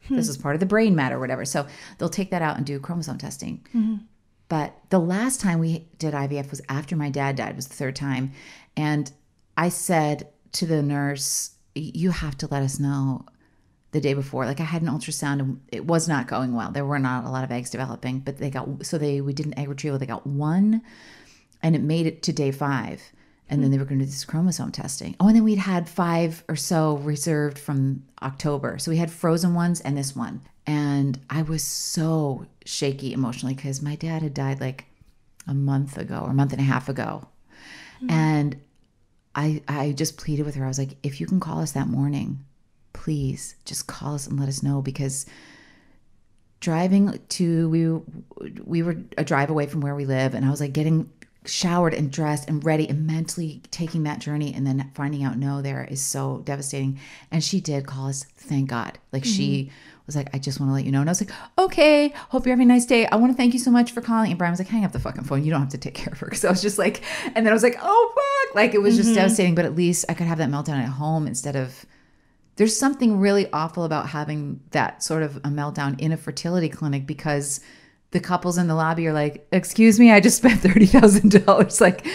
this is part of the brain matter or whatever. So they'll take that out and do chromosome testing. But the last time we did IVF was after my dad died, was the 3rd time. And I said to the nurse, you have to let us know the day before. Like I had an ultrasound and it was not going well. There were not a lot of eggs developing, but they got, so we did an egg retrieval. They got one and it made it to day 5. And then they were going to do this chromosome testing. Oh, and then we'd had 5 or so reserved from October. So we had frozen ones and this one. And I was so shaky emotionally because my dad had died like a month ago or a month and a half ago. And I just pleaded with her. I was like, if you can call us that morning, please just call us and let us know, because driving to, we were a drive away from where we live. And I was like getting showered and dressed and ready and mentally taking that journey, and then finding out no there is so devastating. And she did call us, thank God. Like she was like, I just want to let you know. And I was like, okay, hope you're having a nice day. I want to thank you so much for calling. And Brian was like, hang up the fucking phone. You don't have to take care of her. Because I was just like, and then I was like, oh fuck. Like it was just devastating. But at least I could have that meltdown at home instead of, there's something really awful about having that sort of a meltdown in a fertility clinic, because the couples in the lobby are like, excuse me, I just spent $30,000. Like,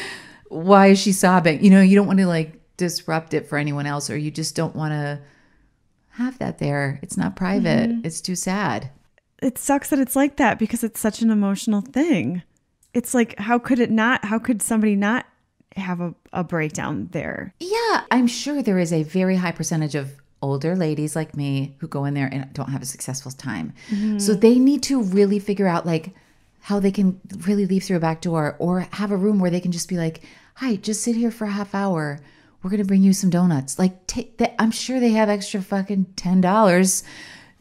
why is she sobbing? You know, you don't want to like disrupt it for anyone else, or you just don't want to have that there. It's not private. It's too sad. It sucks that it's like that, because it's such an emotional thing. It's like, how could it not? How could somebody not have a breakdown there? Yeah, I'm sure there is a very high percentage of older ladies like me who go in there and don't have a successful time. So they need to really figure out like how they can really leave through a back door, or have a room where they can just be like, hi, just sit here for a half hour. We're going to bring you some donuts. Like I'm sure they have extra fucking $10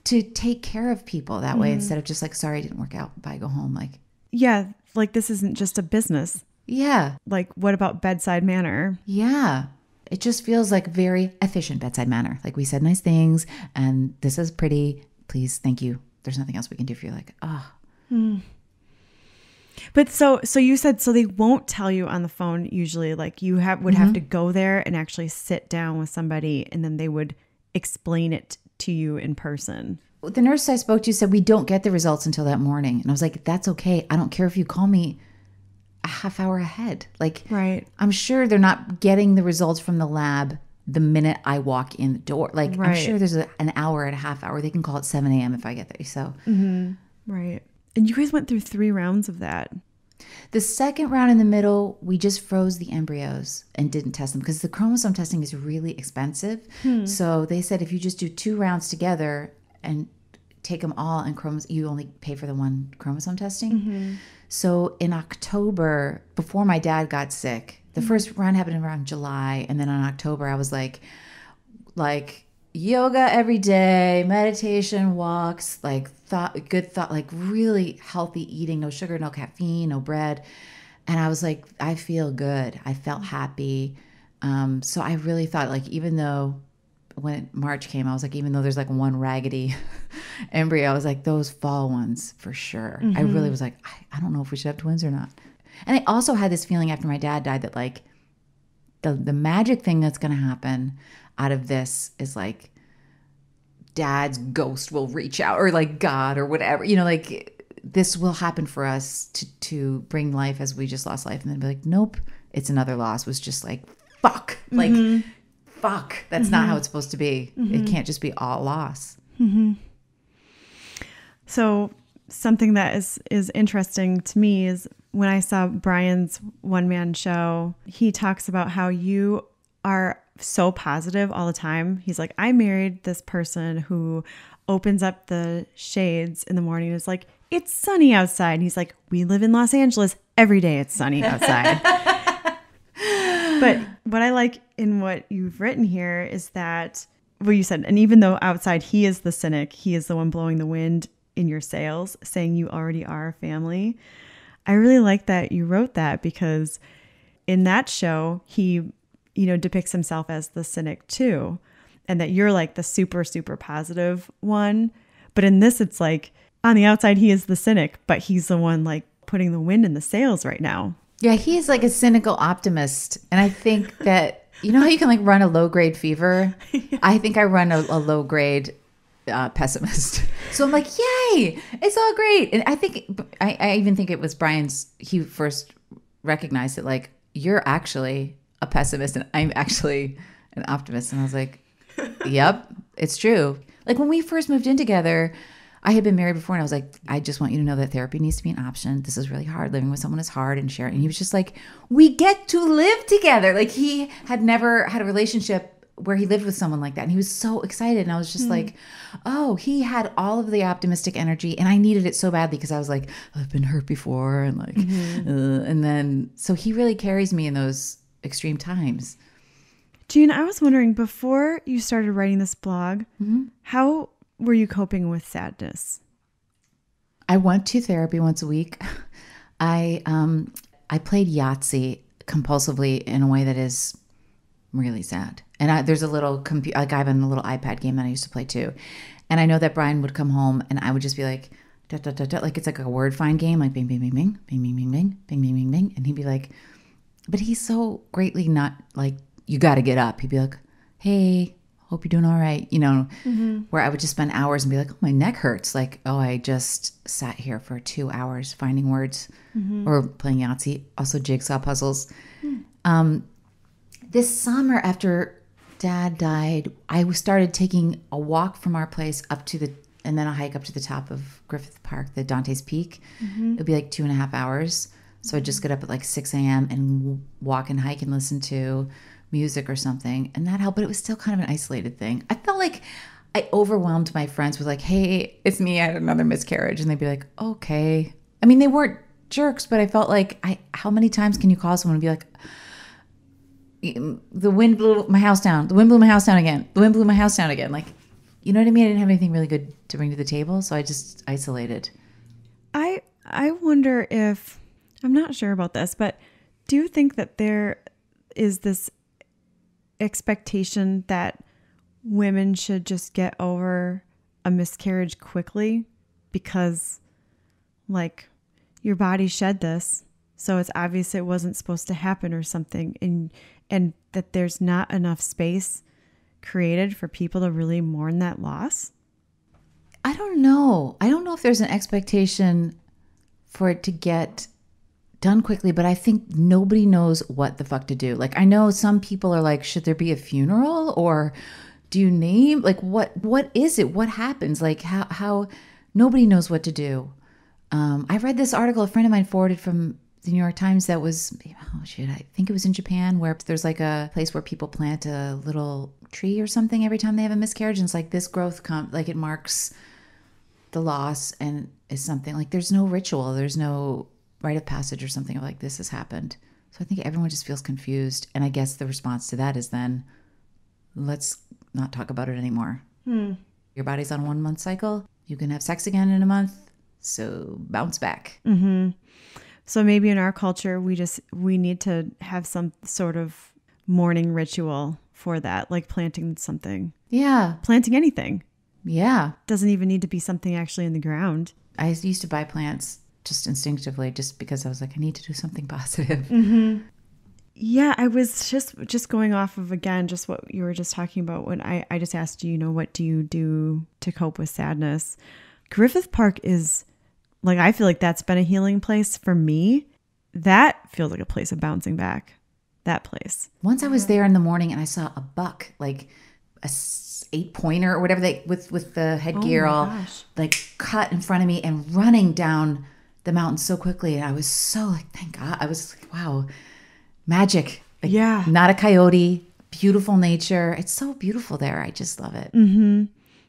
to take care of people that way, instead of just like, sorry, it didn't work out. Bye, go home. Like, yeah. Like this isn't just a business. Yeah. Like what about bedside manner? Yeah. It just feels like very efficient bedside manner. Like we said nice things and this is pretty. Please, thank you. There's nothing else we can do for you. Like, ah. Oh. But so you said, so they won't tell you on the phone usually, like you would have to go there and actually sit down with somebody, and then they would explain it to you in person. The nurse I spoke to said, we don't get the results until that morning. And I was like, that's okay. I don't care if you call me a half hour ahead. Like, right. I'm sure they're not getting the results from the lab the minute I walk in the door. Like, right. I'm sure there's an hour and a half hour. They can call at 7 a.m. if I get there. So, right. And you guys went through 3 rounds of that. The second round in the middle, we just froze the embryos and didn't test them, because the chromosome testing is really expensive. So they said, if you just do 2 rounds together and take them all, and you only pay for the 1 chromosome testing. So in October, before my dad got sick, the first round happened around July. And then in October, I was like yoga every day, meditation, walks, like good thought, like really healthy eating, no sugar, no caffeine, no bread. And I was like, I feel good. I felt happy. So I really thought, like, even though when March came, I was like, even though there's like 1 raggedy embryo, I was like, those fall ones for sure. I really was like, I don't know if we should have twins or not. And I also had this feeling after my dad died that like the magic thing that's going to happen out of this is like dad's ghost will reach out, or like God or whatever, you know, like this will happen for us to bring life as we just lost life. And then be like, nope, it's another loss. It was just like, fuck, like fuck, that's not how it's supposed to be. It can't just be all loss. So something that is interesting to me is when I saw Brian's one-man show, he talks about how you are so positive all the time. He's like, I married this person who opens up the shades in the morning and is like, it's sunny outside. And he's like, we live in Los Angeles. Every day it's sunny outside. But what I like in what you've written here is that, well, you said, and even though outside he is the cynic, he is the one blowing the wind in your sails, saying you already are a family. I really like that you wrote that, because in that show, he, you know, depicts himself as the cynic too, and that you're like the super, super positive one. But in this, it's like on the outside, he is the cynic, but he's the one like putting the wind in the sails right now. Yeah, he is like a cynical optimist. And I think that, you know how you can like run a low grade fever? Yeah. I think I run a low grade pessimist. So I'm like, yay, it's all great. And I think, I even think it was Brian's, he first recognized it like, you're actually a pessimist and I'm actually an optimist. And I was like, yep, it's true. Like when we first moved in together, I had been married before and I was like, I just want you to know that therapy needs to be an option. This is really hard. Living with someone is hard and sharing. And he was just like, we get to live together. Like he had never had a relationship where he lived with someone like that. And he was so excited. And I was just like, oh, he had all of the optimistic energy. And I needed it so badly because I was like, I've been hurt before. And like, and then, so he really carries me in those extreme times. Jean, I was wondering, before you started writing this blog, how were you coping with sadness? I went to therapy once a week. I played Yahtzee compulsively in a way that is really sad. And there's a little computer, like I have a little iPad game that I used to play too. And I know that Brian would come home and I would just be like, da, da, da, da. Like it's like a word find game, like bing, bing, bing, bing, bing, bing, bing, bing, bing, bing, bing, bing. And he'd be like, but he's so greatly not like, you got to get up. He'd be like, hey, hope you're doing all right. You know, where I would just spend hours and be like, oh, my neck hurts. Like, oh, I just sat here for 2 hours finding words or playing Yahtzee, also jigsaw puzzles. This summer after Dad died, I started taking a walk from our place up to the, and then a hike up to the top of Griffith Park, the Dante's Peak. It would be like 2.5 hours. So I'd just get up at like 6 a.m. and walk and hike and listen to music or something. And that helped, but it was still kind of an isolated thing. I felt like I overwhelmed my friends with like, hey, it's me, I had another miscarriage. And they'd be like, okay. I mean, they weren't jerks, but I felt like, how many times can you call someone and be like, the wind blew my house down. The wind blew my house down again. The wind blew my house down again. Like, you know what I mean? I didn't have anything really good to bring to the table, so I just isolated. I wonder if, I'm not sure about this, but do you think that there is this expectation that women should just get over a miscarriage quickly because, like, your body shed this, so it's obvious it wasn't supposed to happen or something, and that there's not enough space created for people to really mourn that loss? I don't know. I don't know if there's an expectation for it to get done quickly, but I think nobody knows what the fuck to do. Like, I know some people are like, should there be a funeral or do you name? Like, what is it? What happens? Like, how nobody knows what to do. I read this article a friend of mine forwarded from The New York Times that was, oh shit, I think it was in Japan, where there's like a place where people plant a little tree or something every time they have a miscarriage. And it's like this growth, like it marks the loss and is something like there's no ritual. There's no rite of passage or something like this has happened. So I think everyone just feels confused. And I guess the response to that is then let's not talk about it anymore. Your body's on a 1 month cycle. You can have sex again in a month. So bounce back. So maybe in our culture, we need to have some sort of mourning ritual for that, like planting something. Yeah. Planting anything. Yeah. Doesn't even need to be something actually in the ground. I used to buy plants just instinctively, just because I was like, I need to do something positive. Yeah, I was just going off of, again, just what you were just talking about when I just asked you, you know, what do you do to cope with sadness? Griffith Park is... like, I feel like that's been a healing place for me. That feels like a place of bouncing back, that place. Once I was there in the morning and I saw a buck, like a 8-pointer or whatever, with the headgear like cut in front of me and running down the mountain so quickly. And I was so like, thank God. I was like, wow, magic. Like, yeah. Not a coyote, beautiful nature. It's so beautiful there. I just love it.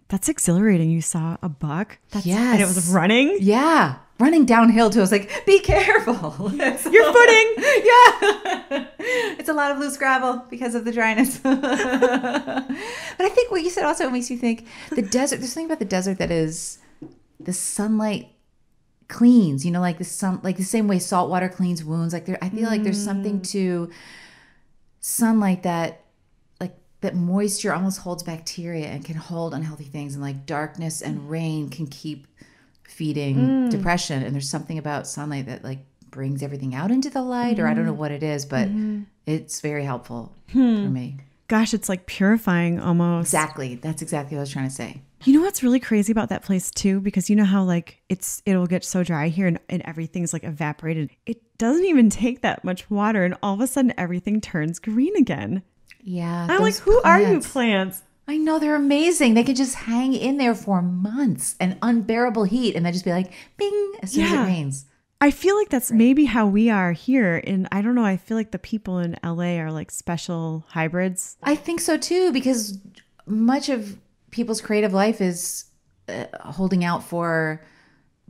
That's exhilarating. You saw a buck. Yes. And it was running. Yeah. Running downhill too. I was like, be careful. Your footing. Yeah. It's a lot of loose gravel because of the dryness. But I think what you said also makes you think the desert, there's something about the desert that is the sunlight cleans, you know, like the same way salt water cleans wounds. Like I feel like there's something to sunlight that moisture almost holds bacteria and can hold unhealthy things, and like darkness and rain can keep feeding depression. And there's something about sunlight that like brings everything out into the light, or I don't know what it is, but it's very helpful for me. Gosh, it's like purifying almost. Exactly. That's exactly what I was trying to say. You know what's really crazy about that place too? Because you know how like it'll get so dry here and everything's like evaporated. It doesn't even take that much water and all of a sudden everything turns green again. Yeah. I'm like, who are you, plants? I know, they're amazing. They can just hang in there for months and unbearable heat and they just be like, bing, as soon as it rains. I feel like that's maybe how we are here. And I don't know, I feel like the people in LA are like special hybrids. I think so too, because much of people's creative life is holding out for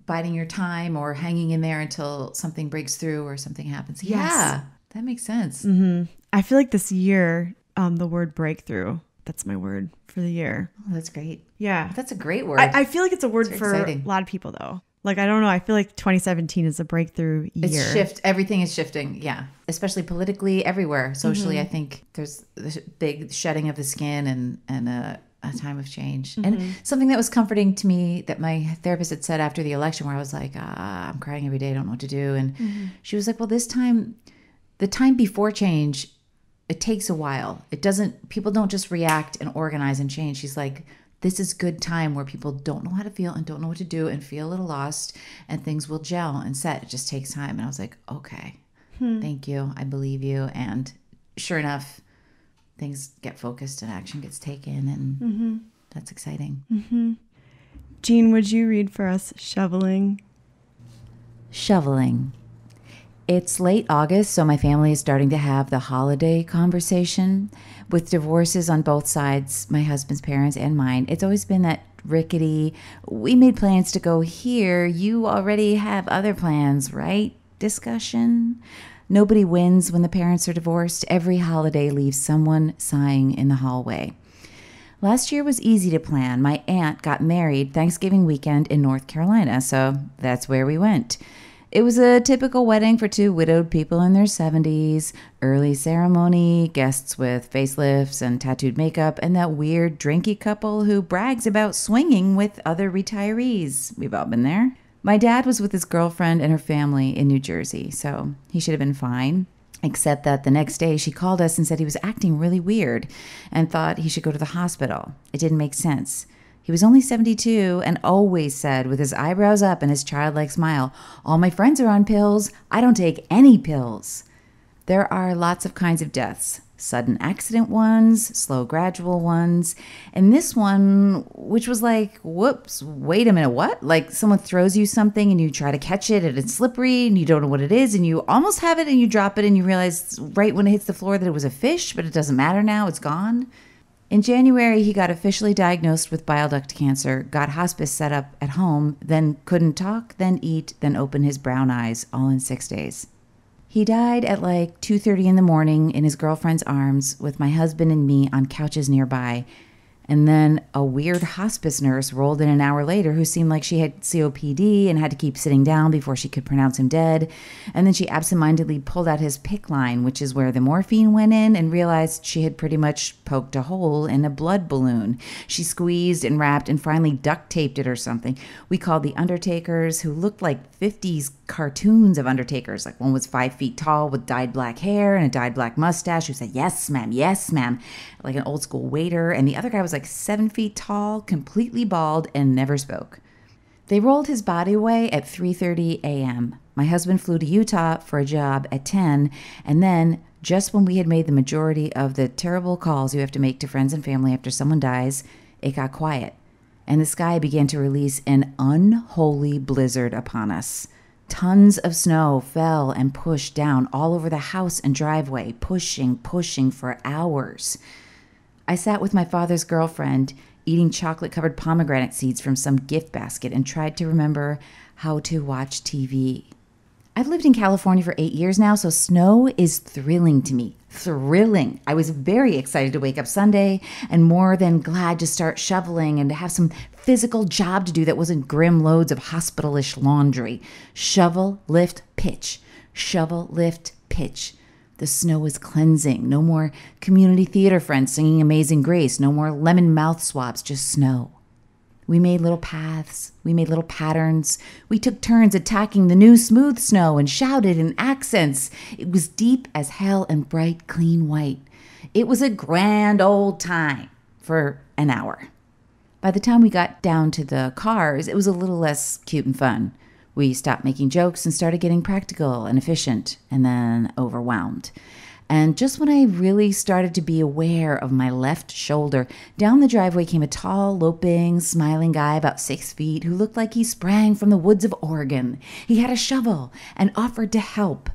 biding your time or hanging in there until something breaks through or something happens. Yes. Yeah, that makes sense. Mm-hmm. I feel like this year, the word breakthrough, that's my word for the year. Oh, that's great. Yeah. That's a great word. I feel like it's a word for exciting. A lot of people though. Like, I don't know. I feel like 2017 is a breakthrough year. It's everything is shifting. Yeah. Especially politically, everywhere. Socially, I think there's this big shedding of the skin and a time of change. And something that was comforting to me that my therapist had said after the election, where I was like, I'm crying every day. I don't know what to do. And she was like, well, this time, the time before change, it takes a while. People don't just react and organize and change. She's like, this is good time where people don't know how to feel and don't know what to do and feel a little lost, and things will gel and set. It just takes time. And I was like, okay, thank you. I believe you. And sure enough, things get focused and action gets taken. And that's exciting. Jean, would you read for us Shoveling? Shoveling. It's late August, so my family is starting to have the holiday conversation. With divorces on both sides, my husband's parents and mine, it's always been that rickety, we made plans to go here, you already have other plans, right? Discussion. Nobody wins when the parents are divorced. Every holiday leaves someone sighing in the hallway. Last year was easy to plan. My aunt got married Thanksgiving weekend in North Carolina, so that's where we went. It was a typical wedding for two widowed people in their 70s, early ceremony, guests with facelifts and tattooed makeup, and that weird drinky couple who brags about swinging with other retirees. We've all been there. My dad was with his girlfriend and her family in New Jersey, so he should have been fine, except that the next day she called us and said he was acting really weird and thought he should go to the hospital. It didn't make sense. He was only 72 and always said, with his eyebrows up and his childlike smile, all my friends are on pills. I don't take any pills. There are lots of kinds of deaths, sudden accident ones, slow gradual ones. And this one, which was like, whoops, wait a minute, what? Like someone throws you something and you try to catch it and it's slippery and you don't know what it is and you almost have it and you drop it and you realize right when it hits the floor that it was a fish, but it doesn't matter now, it's gone. In January, he got officially diagnosed with bile duct cancer, got hospice set up at home, then couldn't talk, then eat, then open his brown eyes, all in 6 days. He died at like 2:30 in the morning in his girlfriend's arms with my husband and me on couches nearby. And then a weird hospice nurse rolled in an hour later who seemed like she had COPD and had to keep sitting down before she could pronounce him dead. And then she absentmindedly pulled out his PICC line, which is where the morphine went in, and realized she had pretty much poked a hole in a blood balloon. She squeezed and wrapped and finally duct taped it or something. We called the undertakers, who looked like 50s cartoons of undertakers. Like one was 5 feet tall with dyed black hair and a dyed black mustache who said, yes, ma'am, yes, ma'am, like an old school waiter. And the other guy was like 7 feet tall, completely bald, and never spoke. They rolled his body away at 3:30 a.m. My husband flew to Utah for a job at 10, and then just when we had made the majority of the terrible calls you have to make to friends and family after someone dies, it got quiet, and the sky began to release an unholy blizzard upon us. Tons of snow fell and pushed down all over the house and driveway, pushing for hours. I sat with my father's girlfriend eating chocolate-covered pomegranate seeds from some gift basket and tried to remember how to watch TV. I've lived in California for 8 years now, so snow is thrilling to me. Thrilling. I was very excited to wake up Sunday and more than glad to start shoveling and to have some physical job to do that wasn't grim loads of hospitalish laundry. Shovel, lift, pitch. Shovel, lift, pitch. The snow is cleansing. No more community theater friends singing Amazing Grace. No more lemon mouth swabs, just snow. We made little paths. We made little patterns. We took turns attacking the new smooth snow and shouted in accents. It was deep as hell and bright, clean white. It was a grand old time for an hour. By the time we got down to the cars, it was a little less cute and fun. We stopped making jokes and started getting practical and efficient and then overwhelmed. And just when I really started to be aware of my left shoulder, down the driveway came a tall, loping, smiling guy about 6 feet who looked like he sprang from the woods of Oregon. He had a shovel and offered to help.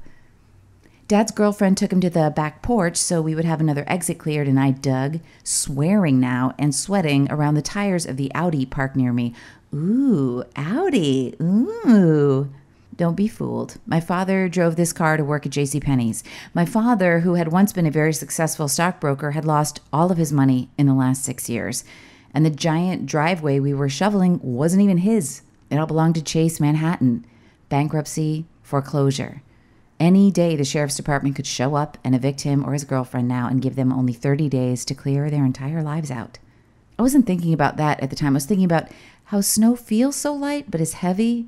Dad's girlfriend took him to the back porch so we would have another exit cleared, and I dug, swearing now and sweating, around the tires of the Audi parked near me. Ooh, Audi, ooh. Don't be fooled. My father drove this car to work at JCPenney's. My father, who had once been a very successful stockbroker, had lost all of his money in the last 6 years. And the giant driveway we were shoveling wasn't even his. It all belonged to Chase Manhattan. Bankruptcy, foreclosure. Any day the sheriff's department could show up and evict him or his girlfriend now and give them only 30 days to clear their entire lives out. I wasn't thinking about that at the time. I was thinking about how snow feels so light but is heavy.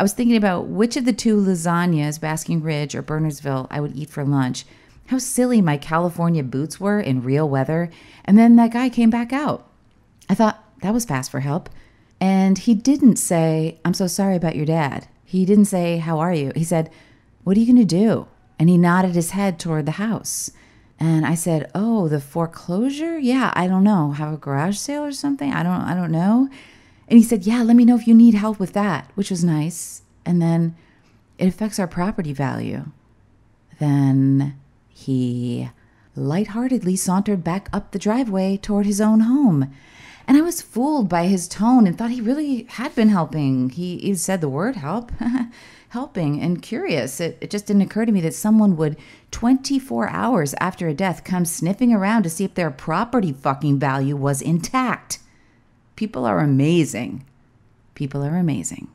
I was thinking about which of the two lasagnas, Basking Ridge or Bernardsville, I would eat for lunch. How silly my California boots were in real weather. And then that guy came back out. I thought, that was fast for help. And he didn't say, I'm so sorry about your dad. He didn't say, how are you? He said, what are you going to do? And he nodded his head toward the house. And I said, oh, the foreclosure? Yeah, I don't know. Have a garage sale or something? I don't know. And he said, yeah, let me know if you need help with that, which was nice. And then it affects our property value. Then he lightheartedly sauntered back up the driveway toward his own home. And I was fooled by his tone and thought he really had been helping. He said the word help, helping and curious. It just didn't occur to me that someone would 24 hours after a death come sniffing around to see if their property fucking value was intact. People are amazing. People are amazing.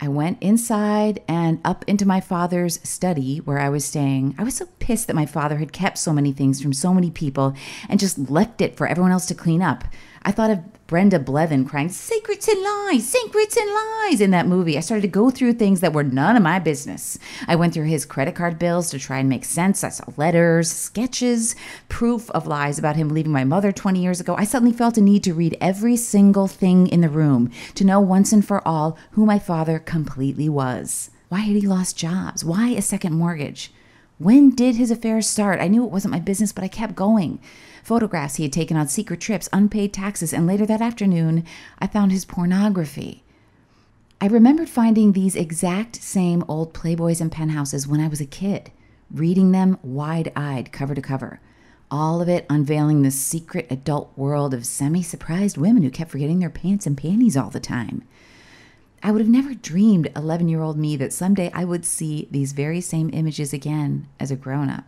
I went inside and up into my father's study where I was staying. I was so pissed that my father had kept so many things from so many people and just left it for everyone else to clean up. I thought of Brenda Blevin crying, secrets and lies in that movie. I started to go through things that were none of my business. I went through his credit card bills to try and make sense. I saw letters, sketches, proof of lies about him leaving my mother 20 years ago. I suddenly felt a need to read every single thing in the room to know once and for all who my father completely was. Why had he lost jobs? Why a second mortgage? When did his affairs start? I knew it wasn't my business, but I kept going. Photographs he had taken on secret trips, unpaid taxes, and later that afternoon, I found his pornography. I remembered finding these exact same old Playboys and Penthouses when I was a kid, reading them wide-eyed, cover to cover. All of it unveiling this secret adult world of semi-surprised women who kept forgetting their pants and panties all the time. I would have never dreamed 11-year-old me that someday I would see these very same images again as a grown-up.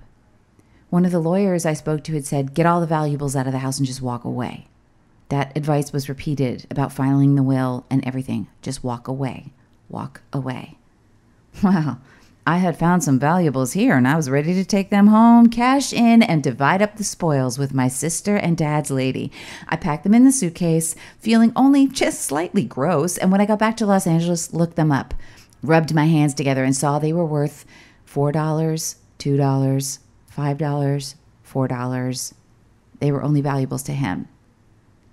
One of the lawyers I spoke to had said, get all the valuables out of the house and just walk away. That advice was repeated about filing the will and everything. Just walk away. Walk away. Well, I had found some valuables here and I was ready to take them home, cash in, and divide up the spoils with my sister and dad's lady. I packed them in the suitcase, feeling only just slightly gross, and when I got back to Los Angeles, looked them up, rubbed my hands together and saw they were worth $4, $2, $5, $4. They were only valuables to him.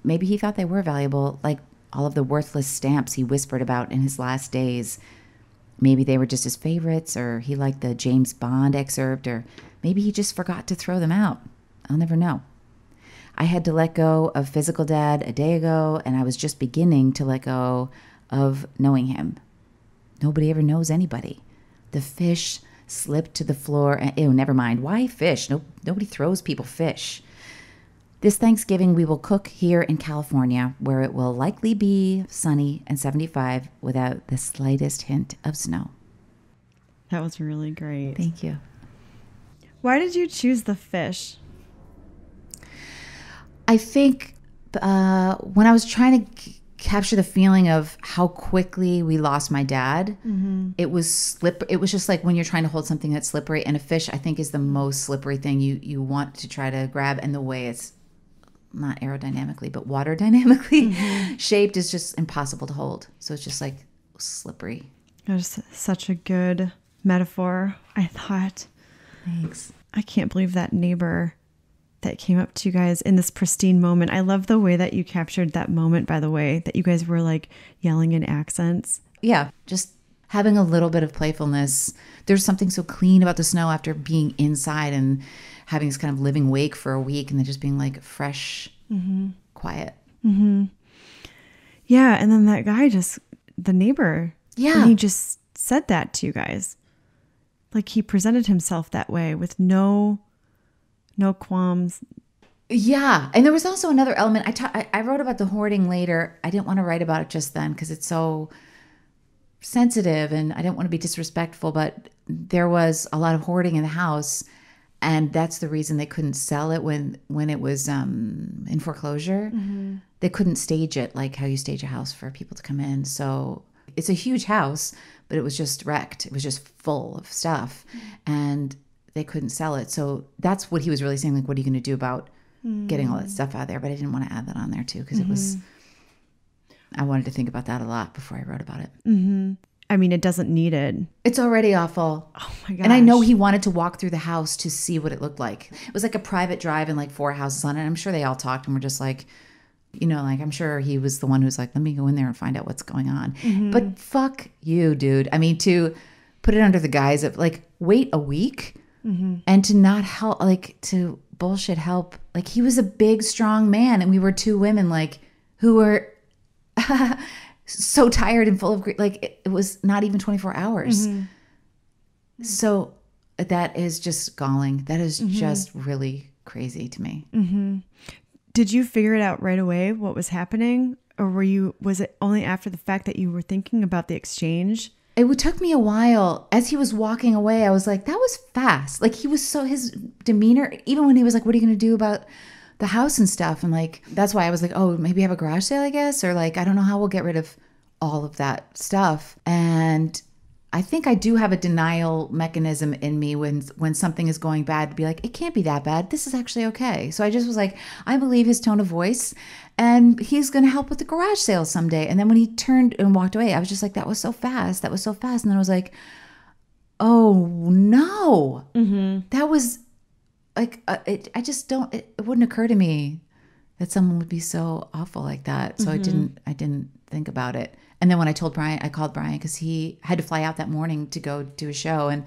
Maybe he thought they were valuable, like all of the worthless stamps he whispered about in his last days. Maybe they were just his favorites, or he liked the James Bond excerpt, or maybe he just forgot to throw them out. I'll never know. I had to let go of physical dad a day ago, and I was just beginning to let go of knowing him. Nobody ever knows anybody. The fish slipped to the floor. Ew, never mind. Why fish? Nobody throws people fish. This Thanksgiving, we will cook here in California, where it will likely be sunny and 75 without the slightest hint of snow. That was really great. Thank you. Why did you choose the fish? I think when I was trying to capture the feeling of how quickly we lost my dad, mm-hmm. It was just like when you're trying to hold something that's slippery, and a fish I think is the most slippery thing you want to try to grab, and the way it's not aerodynamically but water dynamically mm-hmm. shaped is just impossible to hold. So it's just like slippery. That was such a good metaphor, I thought. Thanks. I can't believe that neighbor that came up to you guys in this pristine moment. I love the way that you captured that moment, by the way, that you guys were like yelling in accents. Yeah, just having a little bit of playfulness. There's something so clean about the snow after being inside and having this kind of living wake for a week, and then just being like fresh, mm-hmm. quiet. Mm-hmm. Yeah, and then that guy just, the neighbor, yeah, he just said that to you guys. Like he presented himself that way with no qualms. Yeah. And there was also another element. I wrote about the hoarding later. I didn't want to write about it just then because it's so sensitive and I didn't want to be disrespectful, but there was a lot of hoarding in the house, and that's the reason they couldn't sell it when it was in foreclosure. Mm-hmm. They couldn't stage it like how you stage a house for people to come in. So it's a huge house, but it was just wrecked. It was just full of stuff. And they couldn't sell it. So that's what he was really saying. Like, what are you going to do about getting all that stuff out of there? But I didn't want to add that on there too, because mm-hmm. I wanted to think about that a lot before I wrote about it. Mm-hmm. I mean, it doesn't need it. It's already awful. Oh my gosh. And I know he wanted to walk through the house to see what it looked like. It was like a private drive and like four houses on it. I'm sure they all talked and were just like, you know, like I'm sure he was the one who's like, let me go in there and find out what's going on. Mm-hmm. But fuck you, dude. I mean, to put it under the guise of like, wait a week. Mm-hmm. And to not help, like to bullshit help. Like he was a big, strong man, and we were two women, like who were so tired and full of grief. Like it was not even 24 hours. Mm-hmm. So that is just galling. That is mm-hmm. just really crazy to me. Mm-hmm. Did you figure it out right away what was happening, or was it only after the fact that you were thinking about the exchange? It took me a while. As he was walking away, I was like, that was fast. Like he was so, his demeanor, even when he was like, what are you going to do about the house and stuff? And like, that's why I was like, oh, maybe have a garage sale, I guess. Or like, I don't know how we'll get rid of all of that stuff. And I think I do have a denial mechanism in me when something is going bad, to be like, it can't be that bad. This is actually okay. So I just was like, I believe his tone of voice, and he's going to help with the garage sale someday. And then when he turned and walked away, I was just like, that was so fast. That was so fast. And then I was like, oh no, mm-hmm. that was like, it wouldn't occur to me that someone would be so awful like that. So mm-hmm. I didn't think about it. And then when I told Brian, I called Brian because he had to fly out that morning to go do a show. And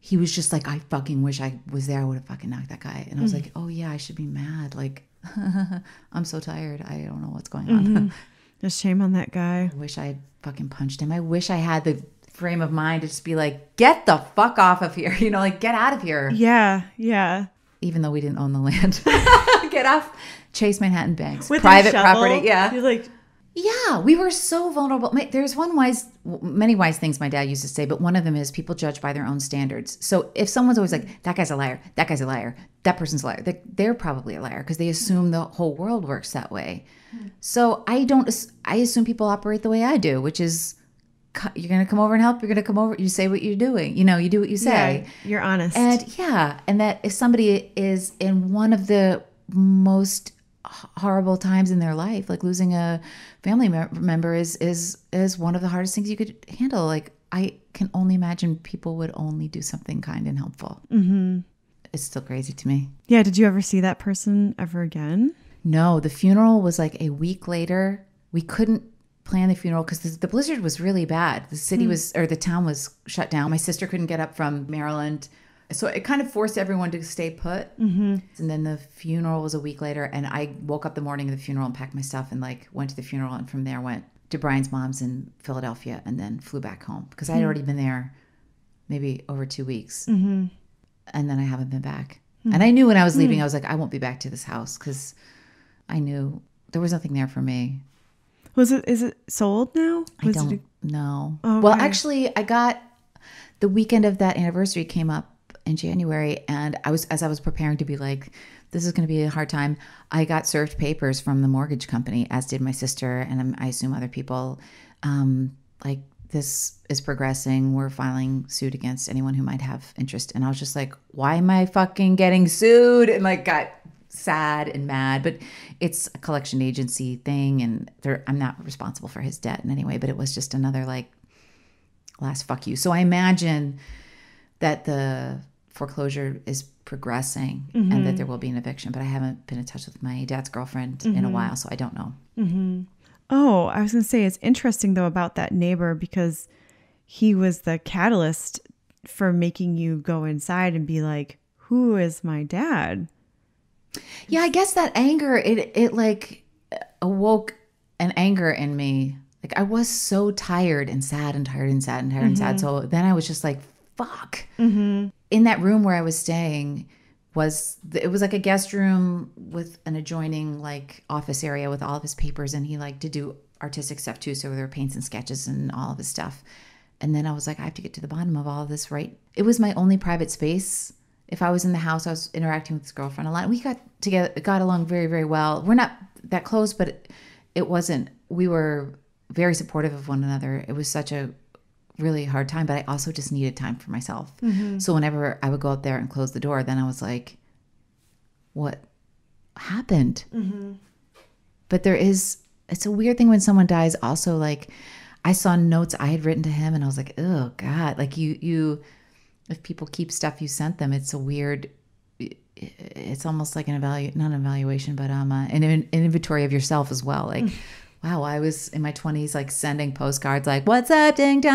he was just like, I fucking wish I was there. I would have fucking knocked that guy. And I was mm-hmm. like, oh yeah, I should be mad. Like, I'm so tired. I don't know what's going on. Mm-hmm. A shame on that guy. I wish I had fucking punched him. I wish I had the frame of mind to just be like, get the fuck off of here. You know, like get out of here. Yeah. Yeah. Even though we didn't own the land. Get off Chase Manhattan Banks. With private property. Yeah. You're like, yeah, we were so vulnerable. There's many wise things my dad used to say, but one of them is people judge by their own standards. So if someone's always like, that guy's a liar, that guy's a liar, that person's a liar, they're probably a liar because they assume the whole world works that way. So I assume people operate the way I do, which is you're going to come over and help. You're going to come over. You say what you're doing. You know, you do what you say. Yeah, you're honest. And yeah. And that if somebody is in one of the most horrible times in their life, like losing a family member is one of the hardest things you could handle. Like I can only imagine people would only do something kind and helpful. Mm-hmm. It's still crazy to me. Yeah. Did you ever see that person ever again? No, the funeral was like a week later. We couldn't plan the funeral because the blizzard was really bad. The city the town was shut down. My sister couldn't get up from Maryland. So it kind of forced everyone to stay put. Mm-hmm. And then the funeral was a week later. And I woke up the morning of the funeral and packed my stuff and like went to the funeral. And from there went to Brian's mom's in Philadelphia and then flew back home because I had already been there maybe over 2 weeks. Mm-hmm. And then I haven't been back. Mm-hmm. And I knew when I was leaving, I was like, I won't be back to this house because I knew there was nothing there for me. Is it sold now? I don't know. Oh, well, okay. Actually, I got the weekend of that anniversary came up in January, and as I was preparing to be like, this is going to be a hard time, I got served papers from the mortgage company, as did my sister, and I assume other people, like, this is progressing. We're filing suit against anyone who might have interest. And I was just like, why am I fucking getting sued? And like got sad and mad, but it's a collection agency thing, and I'm not responsible for his debt in any way, but it was just another like last fuck you. So I imagine that the foreclosure is progressing, mm-hmm. and that there will be an eviction, but I haven't been in touch with my dad's girlfriend mm-hmm. in a while, so I don't know. Mm-hmm. Oh, I was going to say, it's interesting, though, about that neighbor, because he was the catalyst for making you go inside and be like, who is my dad? Yeah, I guess that anger, it like awoke an anger in me. Like, I was so tired and sad and tired and sad and tired mm-hmm. and sad. So then I was just like, fuck. Mm-hmm. In that room where I was staying, it was like a guest room with an adjoining like office area with all of his papers, and he liked to do artistic stuff too, so there were paints and sketches and all of his stuff. And then I was like, I have to get to the bottom of all of this, right? It was my only private space. If I was in the house, I was interacting with his girlfriend a lot. We got along very, very well. We're not that close, but it wasn't, we were very supportive of one another. It was such a really hard time, but I also just needed time for myself. Mm-hmm. So whenever I would go out there and close the door, then I was like, what happened? Mm-hmm. But it's a weird thing when someone dies also. Like, I saw notes I had written to him, and I was like, oh God, like you, if people keep stuff you sent them, it's a weird, it's almost like an inventory of yourself as well. Like, wow, I was in my 20s, like sending postcards, like, what's up, ding dong,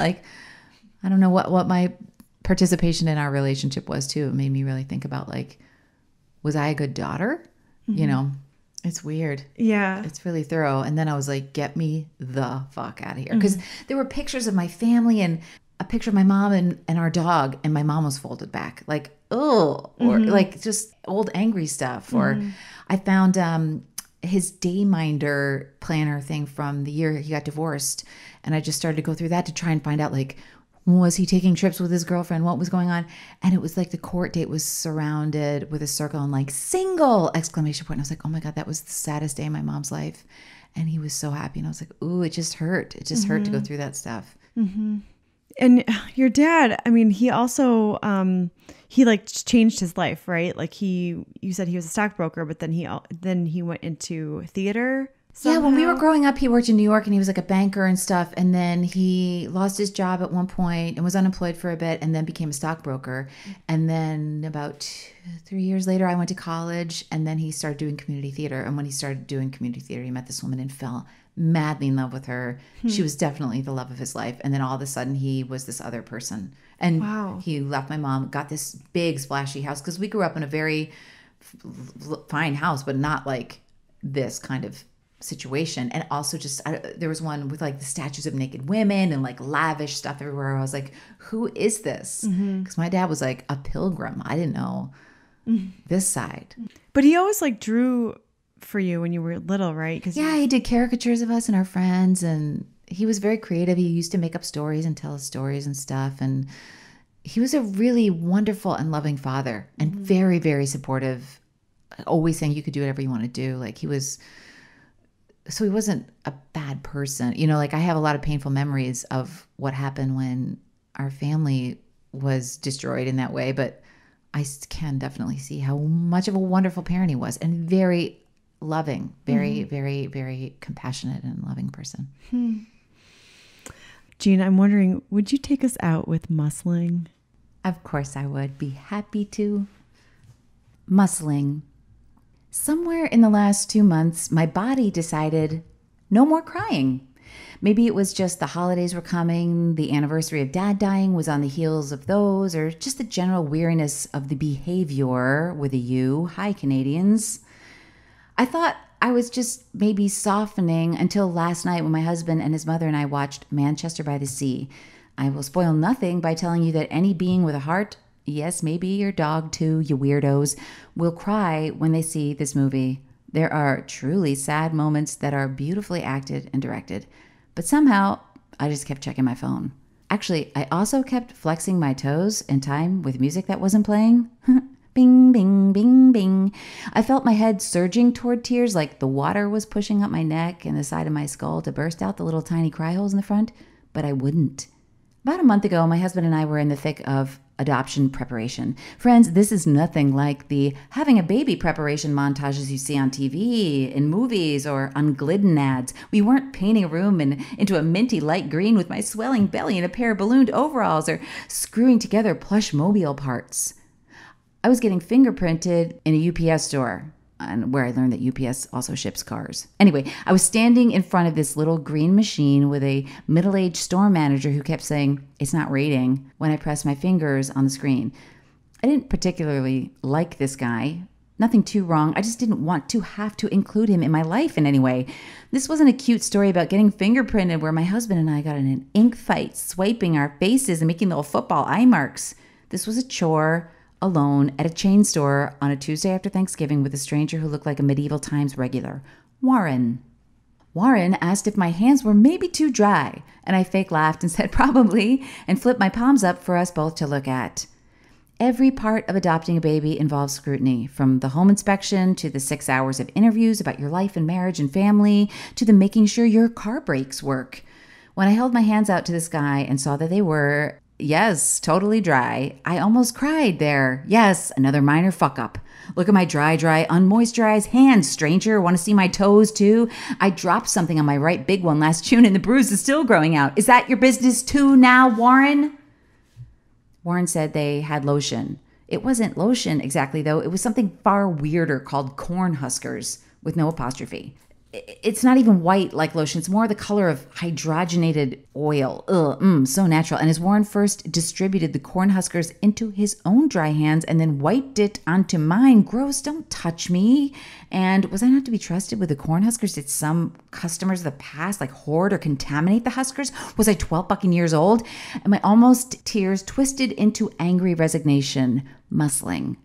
like, I don't know what my participation in our relationship was too. It made me really think about, like, was I a good daughter? Mm-hmm. You know, it's weird. Yeah. It's really thorough. And then I was like, get me the fuck out of here. Because mm-hmm. there were pictures of my family and a picture of my mom and our dog, and my mom was folded back. Like, oh, or mm-hmm. like just old angry stuff. Mm-hmm. Or I found, his dayminder planner thing from the year he got divorced. And I just started to go through that to try and find out, like, was he taking trips with his girlfriend? What was going on? And it was like the court date was surrounded with a circle and like single exclamation point. And I was like, oh my God, that was the saddest day in my mom's life. And he was so happy. And I was like, ooh, it just hurt. It just mm-hmm. hurt to go through that stuff. Mm-hmm. And your dad, I mean, he also, he like changed his life, right? Like you said he was a stockbroker, but then he went into theater somehow. Yeah, when we were growing up, he worked in New York and he was like a banker and stuff. And then he lost his job at one point and was unemployed for a bit, and then became a stockbroker. And then about 3 years later, I went to college, and then he started doing community theater. And when he started doing community theater, he met this woman and fell madly in love with her. She was definitely the love of his life. And then all of a sudden he was this other person. And wow. He left my mom, got this big splashy house, because we grew up in a very fine house, but not like this kind of situation. And also just, there was one with like the statues of naked women and like lavish stuff everywhere. I was like, who is this? Because mm-hmm. my dad was like a pilgrim. I didn't know mm-hmm. this side. But he always like drew for you when you were little, right? Cause yeah, he did caricatures of us and our friends, and he was very creative. He used to make up stories and tell us stories and stuff, and he was a really wonderful and loving father, and mm-hmm. very, very supportive, always saying you could do whatever you want to do. Like, he was, so he wasn't a bad person. You know, like, I have a lot of painful memories of what happened when our family was destroyed in that way, but I can definitely see how much of a wonderful parent he was, and very loving, very, mm-hmm. very, very compassionate and loving person. Hmm. Jean, I'm wondering, would you take us out with muscling? Of course I would be happy to. Muscling. Somewhere in the last 2 months, my body decided no more crying. Maybe it was just the holidays were coming, the anniversary of dad dying was on the heels of those, or just the general weariness of the behavior with a U. Hi, Canadians. I thought I was just maybe softening until last night when my husband and his mother and I watched Manchester by the Sea. I will spoil nothing by telling you that any being with a heart, yes, maybe your dog too, you weirdos, will cry when they see this movie. There are truly sad moments that are beautifully acted and directed. But somehow, I just kept checking my phone. Actually, I also kept flexing my toes in time with music that wasn't playing. Bing, bing, bing, bing. I felt my head surging toward tears like the water was pushing up my neck and the side of my skull to burst out the little tiny cry holes in the front, but I wouldn't. About a month ago, my husband and I were in the thick of adoption preparation. Friends, this is nothing like the having a baby preparation montages you see on TV, in movies, or on Glidden ads. We weren't painting a room into a minty light green with my swelling belly and a pair of ballooned overalls, or screwing together plush mobile parts. I was getting fingerprinted in a UPS store, where I learned that UPS also ships cars. Anyway, I was standing in front of this little green machine with a middle-aged store manager who kept saying, "It's not reading," when I pressed my fingers on the screen. I didn't particularly like this guy. Nothing too wrong. I just didn't want to have to include him in my life in any way. This wasn't a cute story about getting fingerprinted where my husband and I got in an ink fight, swiping our faces and making little football eye marks. This was a chore, alone at a chain store on a Tuesday after Thanksgiving with a stranger who looked like a medieval times regular, Warren. Warren asked if my hands were maybe too dry, and I fake laughed and said probably, and flipped my palms up for us both to look at. Every part of adopting a baby involves scrutiny, from the home inspection to the 6 hours of interviews about your life and marriage and family, to the making sure your car brakes work. When I held my hands out to the sky and saw that they were, yes, totally dry, I almost cried there. Yes, another minor fuck up. Look at my dry, unmoisturized hands, stranger. Want to see my toes too? I dropped something on my right big one last June and the bruise is still growing out. Is that your business too now, Warren? Warren said they had lotion. It wasn't lotion exactly though. It was something far weirder called corn huskers with no apostrophe. It's not even white like lotion. It's more the color of hydrogenated oil. Ugh, so natural. And as Warren first distributed the corn huskers into his own dry hands and then wiped it onto mine, gross, don't touch me. And was I not to be trusted with the corn huskers? Did some customers of the past like hoard or contaminate the huskers? Was I 12 fucking years old? And my almost tears twisted into angry resignation, muscling.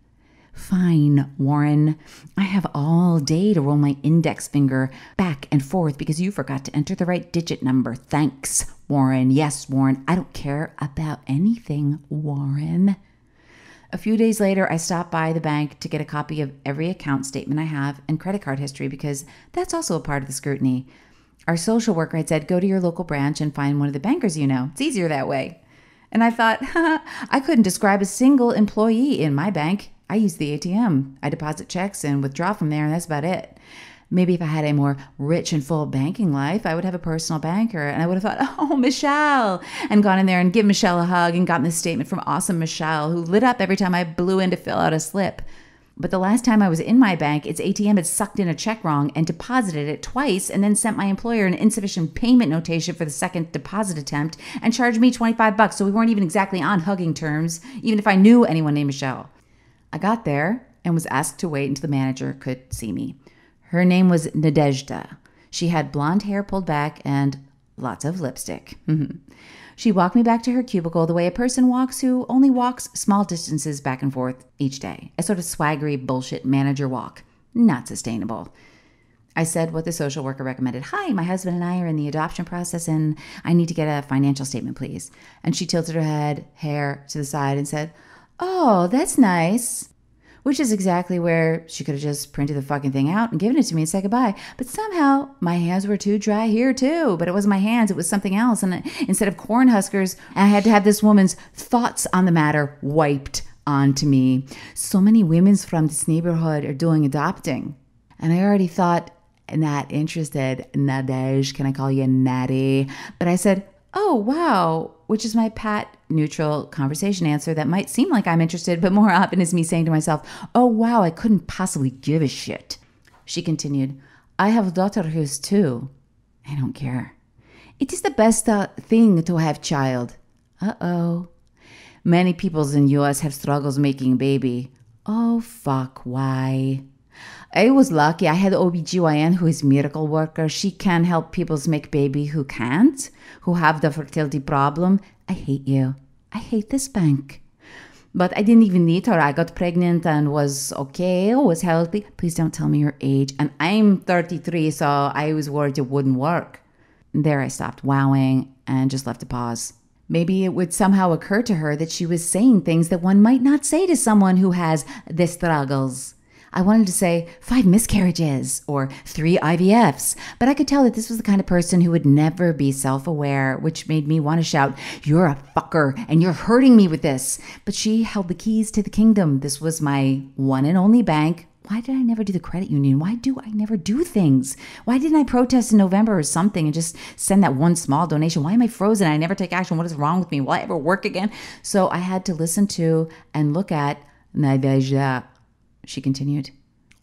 Fine, Warren. I have all day to roll my index finger back and forth because you forgot to enter the right digit number. Thanks, Warren. Yes, Warren. I don't care about anything, Warren. A few days later, I stopped by the bank to get a copy of every account statement I have and credit card history because that's also a part of the scrutiny. Our social worker had said, go to your local branch and find one of the bankers you know. It's easier that way. And I thought, I couldn't describe a single employee in my bank. I use the ATM. I deposit checks and withdraw from there, and that's about it. Maybe if I had a more rich and full banking life, I would have a personal banker, and I would have thought, oh, Michelle, and gone in there and give Michelle a hug and gotten this statement from awesome Michelle, who lit up every time I blew in to fill out a slip. But the last time I was in my bank, its ATM had sucked in a check wrong and deposited it twice and then sent my employer an insufficient payment notation for the second deposit attempt and charged me $25, so we weren't even exactly on hugging terms, even if I knew anyone named Michelle. I got there and was asked to wait until the manager could see me. Her name was Nadezhda. She had blonde hair pulled back and lots of lipstick. She walked me back to her cubicle the way a person walks who only walks small distances back and forth each day. A sort of swaggery bullshit manager walk. Not sustainable. I said what the social worker recommended. Hi, my husband and I are in the adoption process and I need to get a financial statement, please. And she tilted her head, hair to the side and said, oh, that's nice. Which is exactly where she could have just printed the fucking thing out and given it to me and said goodbye. But somehow my hands were too dry here too. But it wasn't my hands. It was something else. And instead of corn huskers, I had to have this woman's thoughts on the matter wiped onto me. So many women from this neighborhood are doing adopting. And I already thought, not interested, Nadej, can I call you Natty? But I said, oh, wow, which is my pat, neutral conversation answer that might seem like I'm interested, but more often is me saying to myself, oh, wow, I couldn't possibly give a shit. She continued, I have a daughter who's 2. I don't care. It is the best thing to have child. Uh-oh. Many peoples in U.S. have struggles making baby. Oh, fuck, why? I was lucky. I had OBGYN who is miracle worker. She can help people make baby who can't, who have the fertility problem. I hate you. I hate this bank. But I didn't even need her. I got pregnant and was okay, was healthy. Please don't tell me your age. And I'm 33, so I was worried it wouldn't work. There I stopped wowing and just left a pause. Maybe it would somehow occur to her that she was saying things that one might not say to someone who has the struggles. I wanted to say 5 miscarriages or 3 IVFs, but I could tell that this was the kind of person who would never be self-aware, which made me want to shout, "You're a fucker and you're hurting me with this." But she held the keys to the kingdom. This was my one and only bank. Why did I never do the credit union? Why do I never do things? Why didn't I protest in November or something and just send that one small donation? Why am I frozen? I never take action. What is wrong with me? Will I ever work again? So I had to listen to and look at Naveja. She continued,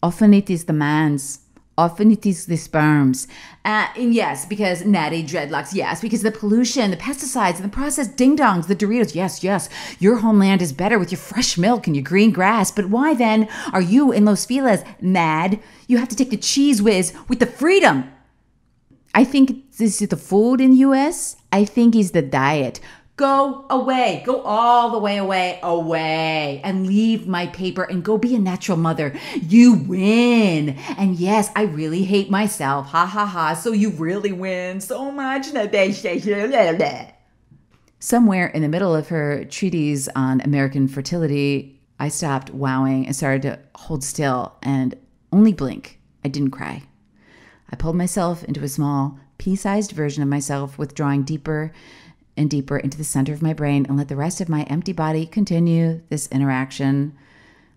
often it is the man's. Often it is the sperms. And yes, because natty dreadlocks. Yes, because the pollution, the pesticides, and the processed ding-dongs, the Doritos. Yes, yes, your homeland is better with your fresh milk and your green grass. But why then are you in Los Feliz mad? You have to take the cheese whiz with the freedom. I think this is the food in the U.S. I think it's the diet. Go away. Go all the way away, and leave my paper and go be a natural mother. You win. And yes, I really hate myself. Ha ha ha. So you really win so much. Somewhere in the middle of her treatise on American fertility, I stopped wowing and started to hold still and only blink. I didn't cry. I pulled myself into a small, pea-sized version of myself, withdrawing deeper and deeper into the center of my brain, and let the rest of my empty body continue this interaction.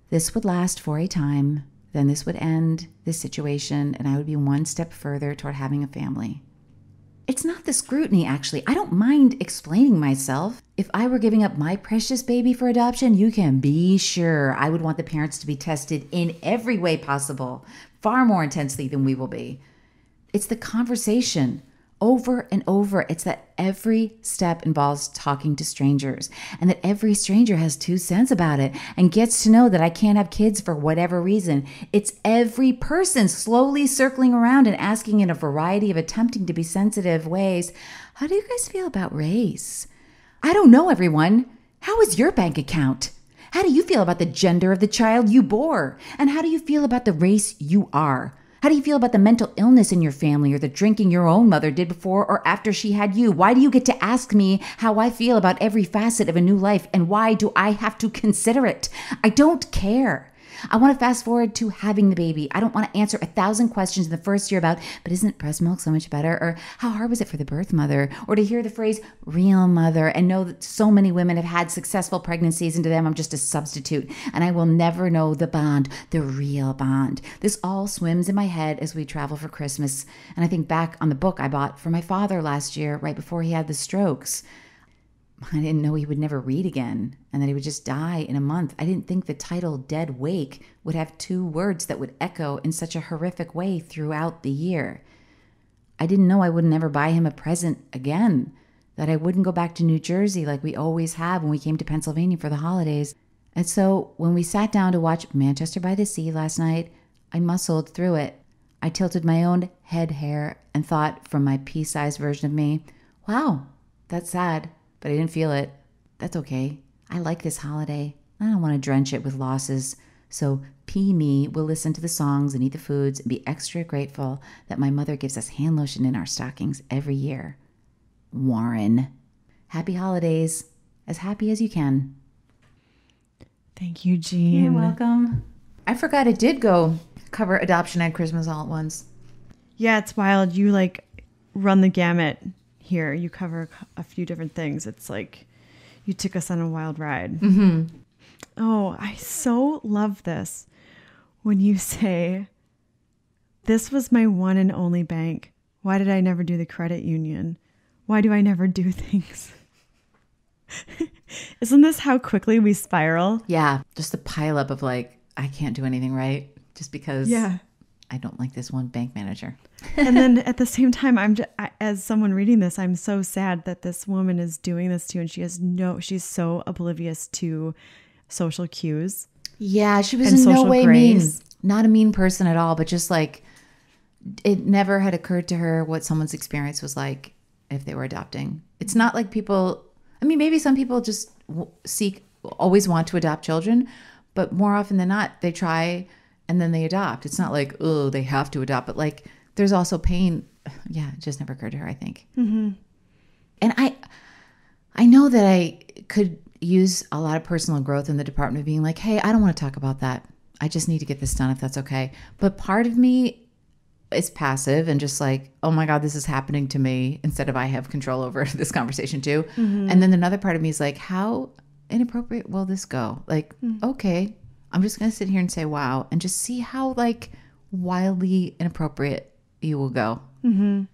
This would last for a time, then this would end, this situation, and I would be one step further toward having a family. It's not the scrutiny, actually. I don't mind explaining myself. If I were giving up my precious baby for adoption, you can be sure I would want the parents to be tested in every way possible, far more intensely than we will be. It's the conversation. Over and over, it's that every step involves talking to strangers, and that every stranger has 2 cents about it and gets to know that I can't have kids for whatever reason. It's every person slowly circling around and asking in a variety of attempting to be sensitive ways, how do you guys feel about race? I don't know, everyone. How is your bank account? How do you feel about the gender of the child you bore? And how do you feel about the race you are? How do you feel about the mental illness in your family or the drinking your own mother did before or after she had you? Why do you get to ask me how I feel about every facet of a new life, and why do I have to consider it? I don't care. I want to fast forward to having the baby. I don't want to answer 1,000 questions in the first year about, but isn't breast milk so much better? Or how hard was it for the birth mother? Or to hear the phrase real mother and know that so many women have had successful pregnancies and to them I'm just a substitute and I will never know the bond, the real bond. This all swims in my head as we travel for Christmas. And I think back on the book I bought for my father last year, right before he had the strokes. I didn't know he would never read again and that he would just die in a month. I didn't think the title Dead Wake would have 2 words that would echo in such a horrific way throughout the year. I didn't know I would never buy him a present again, that I wouldn't go back to New Jersey like we always have when we came to Pennsylvania for the holidays. And so when we sat down to watch Manchester by the Sea last night, I muscled through it. I tilted my own head hair and thought from my pea-sized version of me, wow, that's sad. But I didn't feel it. That's okay. I like this holiday. I don't want to drench it with losses. So P me will listen to the songs and eat the foods and be extra grateful that my mother gives us hand lotion in our stockings every year. Warren. Happy holidays. As happy as you can. Thank you, Jean. You're welcome. I forgot it did go cover adoption at Christmas all at once. Yeah, it's wild. You like run the gamut. Here you cover a few different things. It's like you took us on a wild ride. Mm-hmm. Oh, I so love this when you say this was my one and only bank. Why did I never do the credit union? Why do I never do things? Isn't this how quickly we spiral? Yeah, just the pileup of like, I can't do anything right just because. Yeah. I don't like this one bank manager. And then at the same time, as someone reading this, I'm so sad that this woman is doing this to you, and she has she's so oblivious to social cues. Yeah, she was in no way mean. Not a mean person at all, but just like it never had occurred to her what someone's experience was like if they were adopting. It's not like people, I mean, maybe some people just always want to adopt children, but more often than not, they try and then they adopt. It's not like, oh, they have to adopt. But like, there's also pain. Yeah, it just never occurred to her, I think. Mm-hmm. And I I know that I could use a lot of personal growth in the department of being like, hey, I don't want to talk about that. I just need to get this done if that's okay. But part of me is passive and just like, oh my God, this is happening to me, instead of I have control over this conversation too. Mm-hmm. And then another part of me is like, how inappropriate will this go? Like, okay, I'm just going to sit here and say, wow, and just see how like wildly inappropriate you will go. Mm-hmm.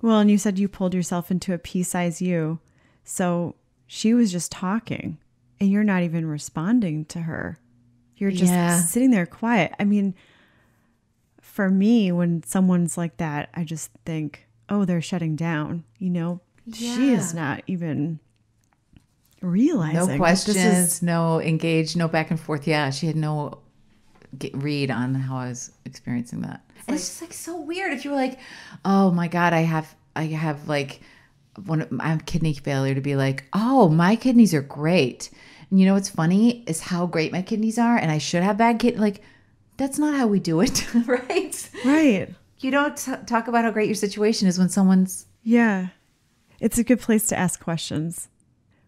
Well, and you said you pulled yourself into a pea-sized you. So she was just talking and you're not even responding to her. You're just sitting there quiet. I mean, for me, when someone's like that, I just think, oh, they're shutting down. You know, she is not even realizing. No questions, no engage, no back and forth. Yeah, she had no read on how I was experiencing that. It's, and like, it's just like so weird. If you were like, oh my God, I have like I have kidney failure, to be like, oh, my kidneys are great. And you know what's funny is how great my kidneys are, and I should have bad kidneys. Like, that's not how we do it, right? Right. You don't talk about how great your situation is when someone's... Yeah. It's a good place to ask questions.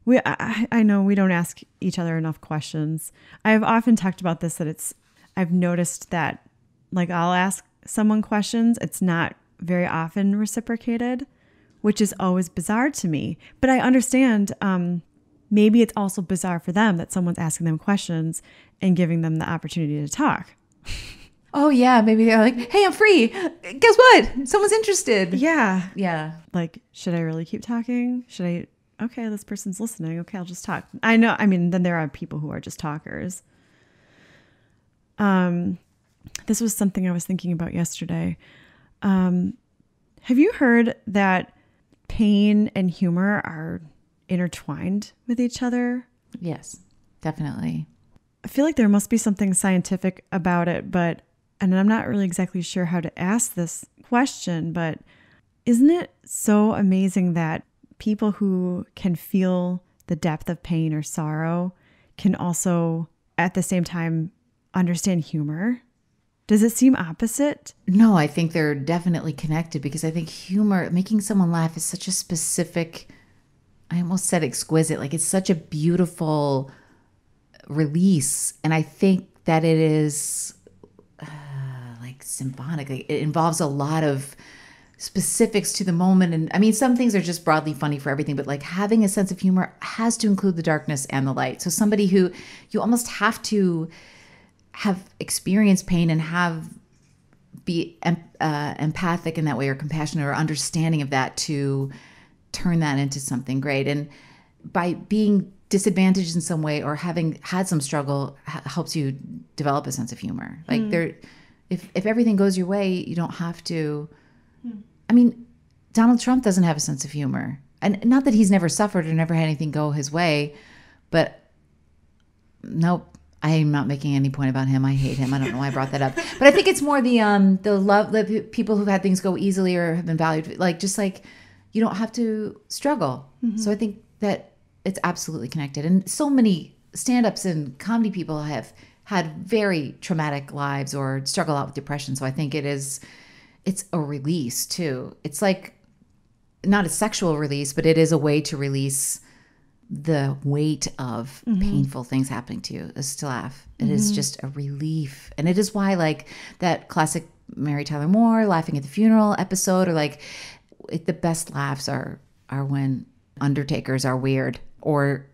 I know we don't ask each other enough questions. I've often talked about this, that I've noticed that, like, I'll ask someone questions. It's not very often reciprocated, which is always bizarre to me. But I understand maybe it's also bizarre for them that someone's asking them questions and giving them the opportunity to talk. Oh, yeah. Maybe they're like, hey, I'm free. Guess what? Someone's interested. Yeah. Yeah. Like, should I really keep talking? Should I? Okay, this person's listening. Okay, I'll just talk. I know. I mean, then there are people who are just talkers. This was something I was thinking about yesterday. Have you heard that pain and humor are intertwined with each other? Yes, definitely. I feel like there must be something scientific about it, and I'm not really exactly sure how to ask this question, but isn't it so amazing that people who can feel the depth of pain or sorrow can also at the same time understand humor? Does it seem opposite? No, I think they're definitely connected, because I think humor, making someone laugh, is such a specific, I almost said exquisite, like it's such a beautiful release. And I think that it is like symphonic. Like, it involves a lot of specifics to the moment. And I mean, some things are just broadly funny for everything, but like having a sense of humor has to include the darkness and the light. So somebody who, you almost have to have experienced pain and be empathic in that way, or compassionate or understanding of that, to turn that into something great. And by being disadvantaged in some way or having had some struggle helps you develop a sense of humor. Like if everything goes your way, you don't have to. I mean, Donald Trump doesn't have a sense of humor, and not that he's never suffered or never had anything go his way, but nope. I'm not making any point about him. I hate him. I don't know why I brought that up. But I think it's more the love, the people who've had things go easily or have been valued, like just like you don't have to struggle. Mm-hmm. So I think that it's absolutely connected. And so many stand-ups and comedy people have had very traumatic lives or struggle out with depression. So I think it's a release too. It's like not a sexual release, but it is a way to release the weight of painful things happening to you, is to laugh. It is just a relief. And it is why, like, that classic Mary Tyler Moore laughing at the funeral episode, or like the best laughs are when undertakers are weird, or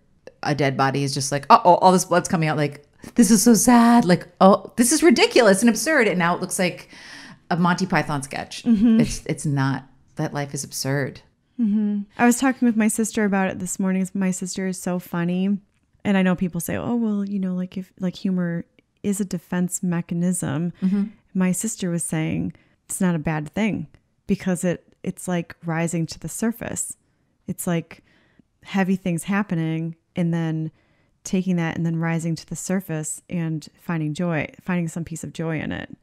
a dead body is just like, oh, all this blood's coming out. Like, this is so sad. Like, oh, this is ridiculous and absurd. And now it looks like a Monty Python sketch. Mm-hmm. It's not, that life is absurd. Mm-hmm. I was talking with my sister about it this morning. My sister is so funny. And I know people say, oh, well, you know, like humor is a defense mechanism. Mm-hmm. My sister was saying it's not a bad thing, because it's like rising to the surface. It's like heavy things happening and then taking that and then rising to the surface and finding joy, finding some piece of joy in it.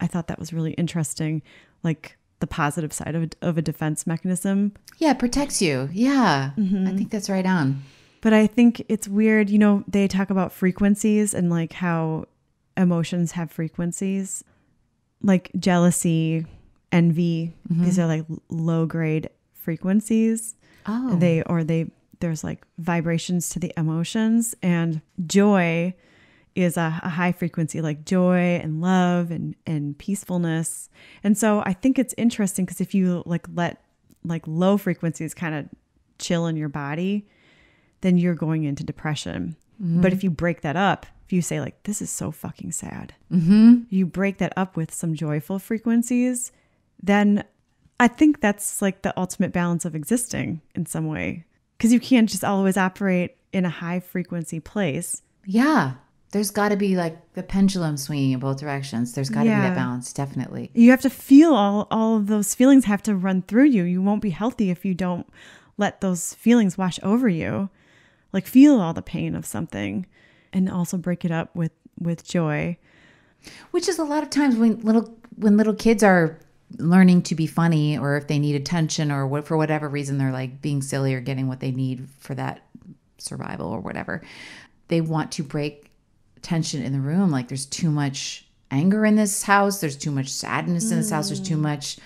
I thought that was really interesting. Like, the positive side of a defense mechanism. Yeah, it protects you. Yeah. Mm-hmm. I think that's right on. But I think it's weird, you know, they talk about frequencies and like how emotions have frequencies, like jealousy, envy. These are like low grade frequencies. Oh. They there's like vibrations to the emotions, and joy is a high frequency, like joy and love and peacefulness. And so I think it's interesting because if you like let like low frequencies kind of chill in your body, then you're going into depression. Mm-hmm. But if you break that up, if you say like, this is so fucking sad, mm-hmm. you break that up with some joyful frequencies, then I think that's like the ultimate balance of existing in some way. Because you can't just always operate in a high frequency place. Yeah. There's got to be like the pendulum swinging in both directions. There's got to be that balance, definitely. You have to feel all of those feelings have to run through you. You won't be healthy if you don't let those feelings wash over you. Like feel all the pain of something and also break it up with joy. Which is a lot of times when little kids are learning to be funny, or if they need attention, or what, for whatever reason they're like being silly or getting what they need for that survival or whatever. They want to break tension in the room. Like there's too much anger in this house. There's too much sadness in this house. There's too much.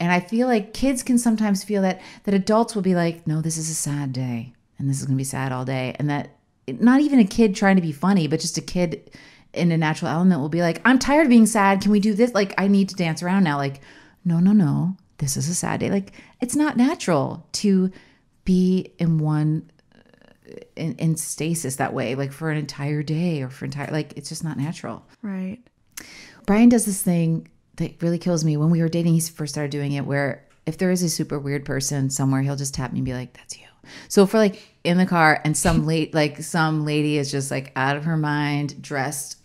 And I feel like kids can sometimes feel that adults will be like, no, this is a sad day and this is going to be sad all day. And that not even a kid trying to be funny, but just a kid in a natural element will be like, I'm tired of being sad. Can we do this? Like I need to dance around now. Like, no, this is a sad day. Like it's not natural to be in one in stasis that way, like for an entire day or for entire, like it's just not natural. Right. Brian does this thing that really kills me. When we were dating, he first started doing it where if there is a super weird person somewhere, he'll just tap me and be like, that's you. So if we're like in the car and some lady is just like out of her mind, dressed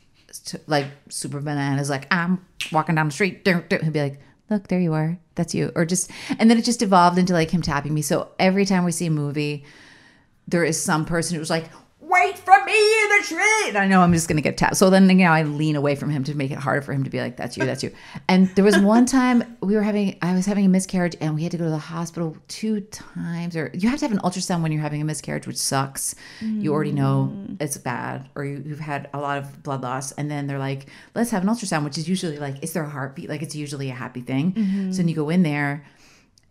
like super bananas, like I'm walking down the street, he'll be like, look, there you are. That's you. Or just, and then it just evolved into like him tapping me. So every time we see a movie, there is some person who's like, wait for me in the street. And I know I'm just going to get tapped. So then, you know, I lean away from him to make it harder for him to be like, that's you, that's you. And there was one time I was having a miscarriage and we had to go to the hospital 2 times, or you have to have an ultrasound when you're having a miscarriage, which sucks. Mm. You already know it's bad, or you've had a lot of blood loss. And then they're like, let's have an ultrasound, which is usually like, is there a heartbeat? Like it's usually a happy thing. Mm-hmm. So then you go in there.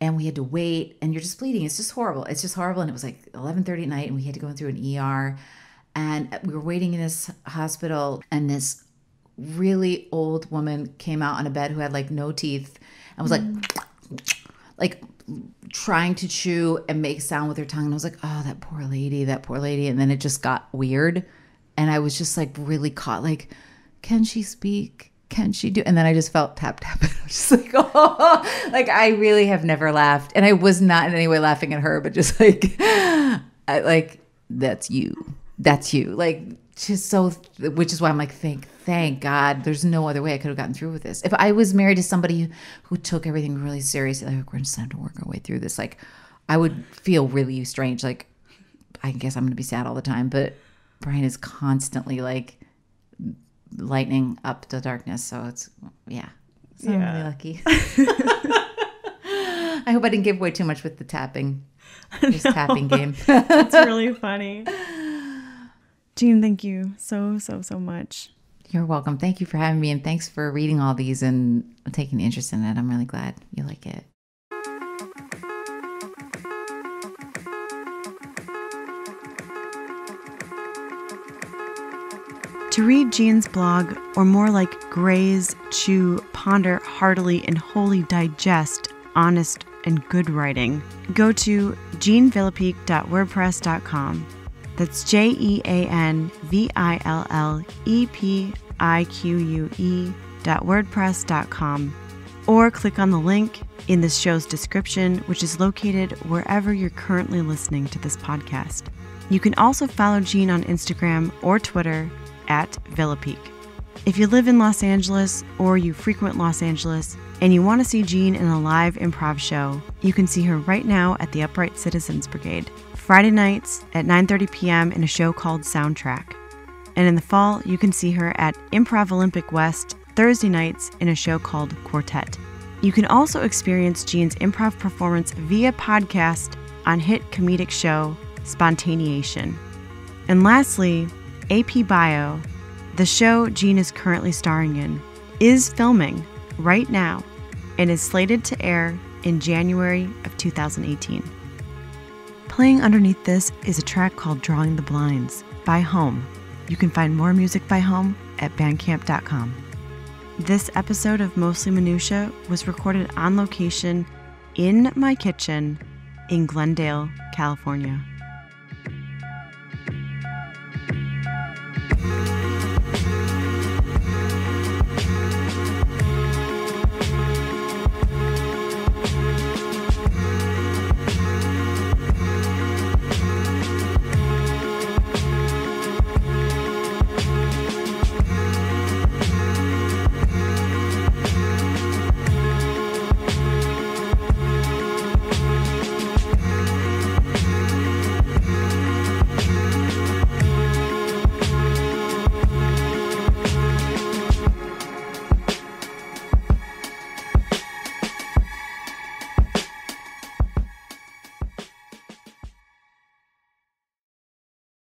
And we had to wait, and you're just bleeding. It's just horrible. It's just horrible. And it was like 11:30 at night, and we had to go in through an ER. And we were waiting in this hospital, and this really old woman came out on a bed who had like no teeth and was like trying to chew and make sound with her tongue. And I was like, oh, that poor lady. And then it just got weird. And I was just like really caught, like, can she speak? Can she do? And then I just felt tap. I was just like, oh, like I really have never laughed. And I was not in any way laughing at her, but just like, that's you. Like just so, which is why I'm like, thank God there's no other way I could have gotten through with this. If I was married to somebody who took everything really seriously, like we're just going to work our way through this. Like I would feel really strange. Like, I guess I'm going to be sad all the time, but Brian is constantly like, lightning up the darkness. So it's, yeah. So yeah. I'm really lucky. I hope I didn't give away too much with the tapping. This tapping game. It's really funny. Jean, thank you so much. You're welcome. Thank you for having me, and thanks for reading all these and taking interest in it. I'm really glad you like it. To read Jean's blog, or more like graze, chew, ponder, heartily, and wholly digest honest and good writing, go to jeanvillepique.wordpress.com. That's JeanVillepique.wordpress.com. Or click on the link in this show's description, which is located wherever you're currently listening to this podcast. You can also follow Jean on Instagram or Twitter @Villepique. If you live in Los Angeles or you frequent Los Angeles and you want to see Jean in a live improv show, you can see her right now at the Upright Citizens Brigade, Friday nights at 9:30 p.m. in a show called Soundtrack. And in the fall, you can see her at Improv Olympic West, Thursday nights in a show called Quartet. You can also experience Jean's improv performance via podcast on hit comedic show Spontaneation. And lastly, AP Bio, the show Jean is currently starring in, is filming right now and is slated to air in January of 2018. Playing underneath this is a track called Drawing the Blinds by Home. You can find more music by Home at bandcamp.com. This episode of Mostly Minutia was recorded on location in my kitchen in Glendale, California.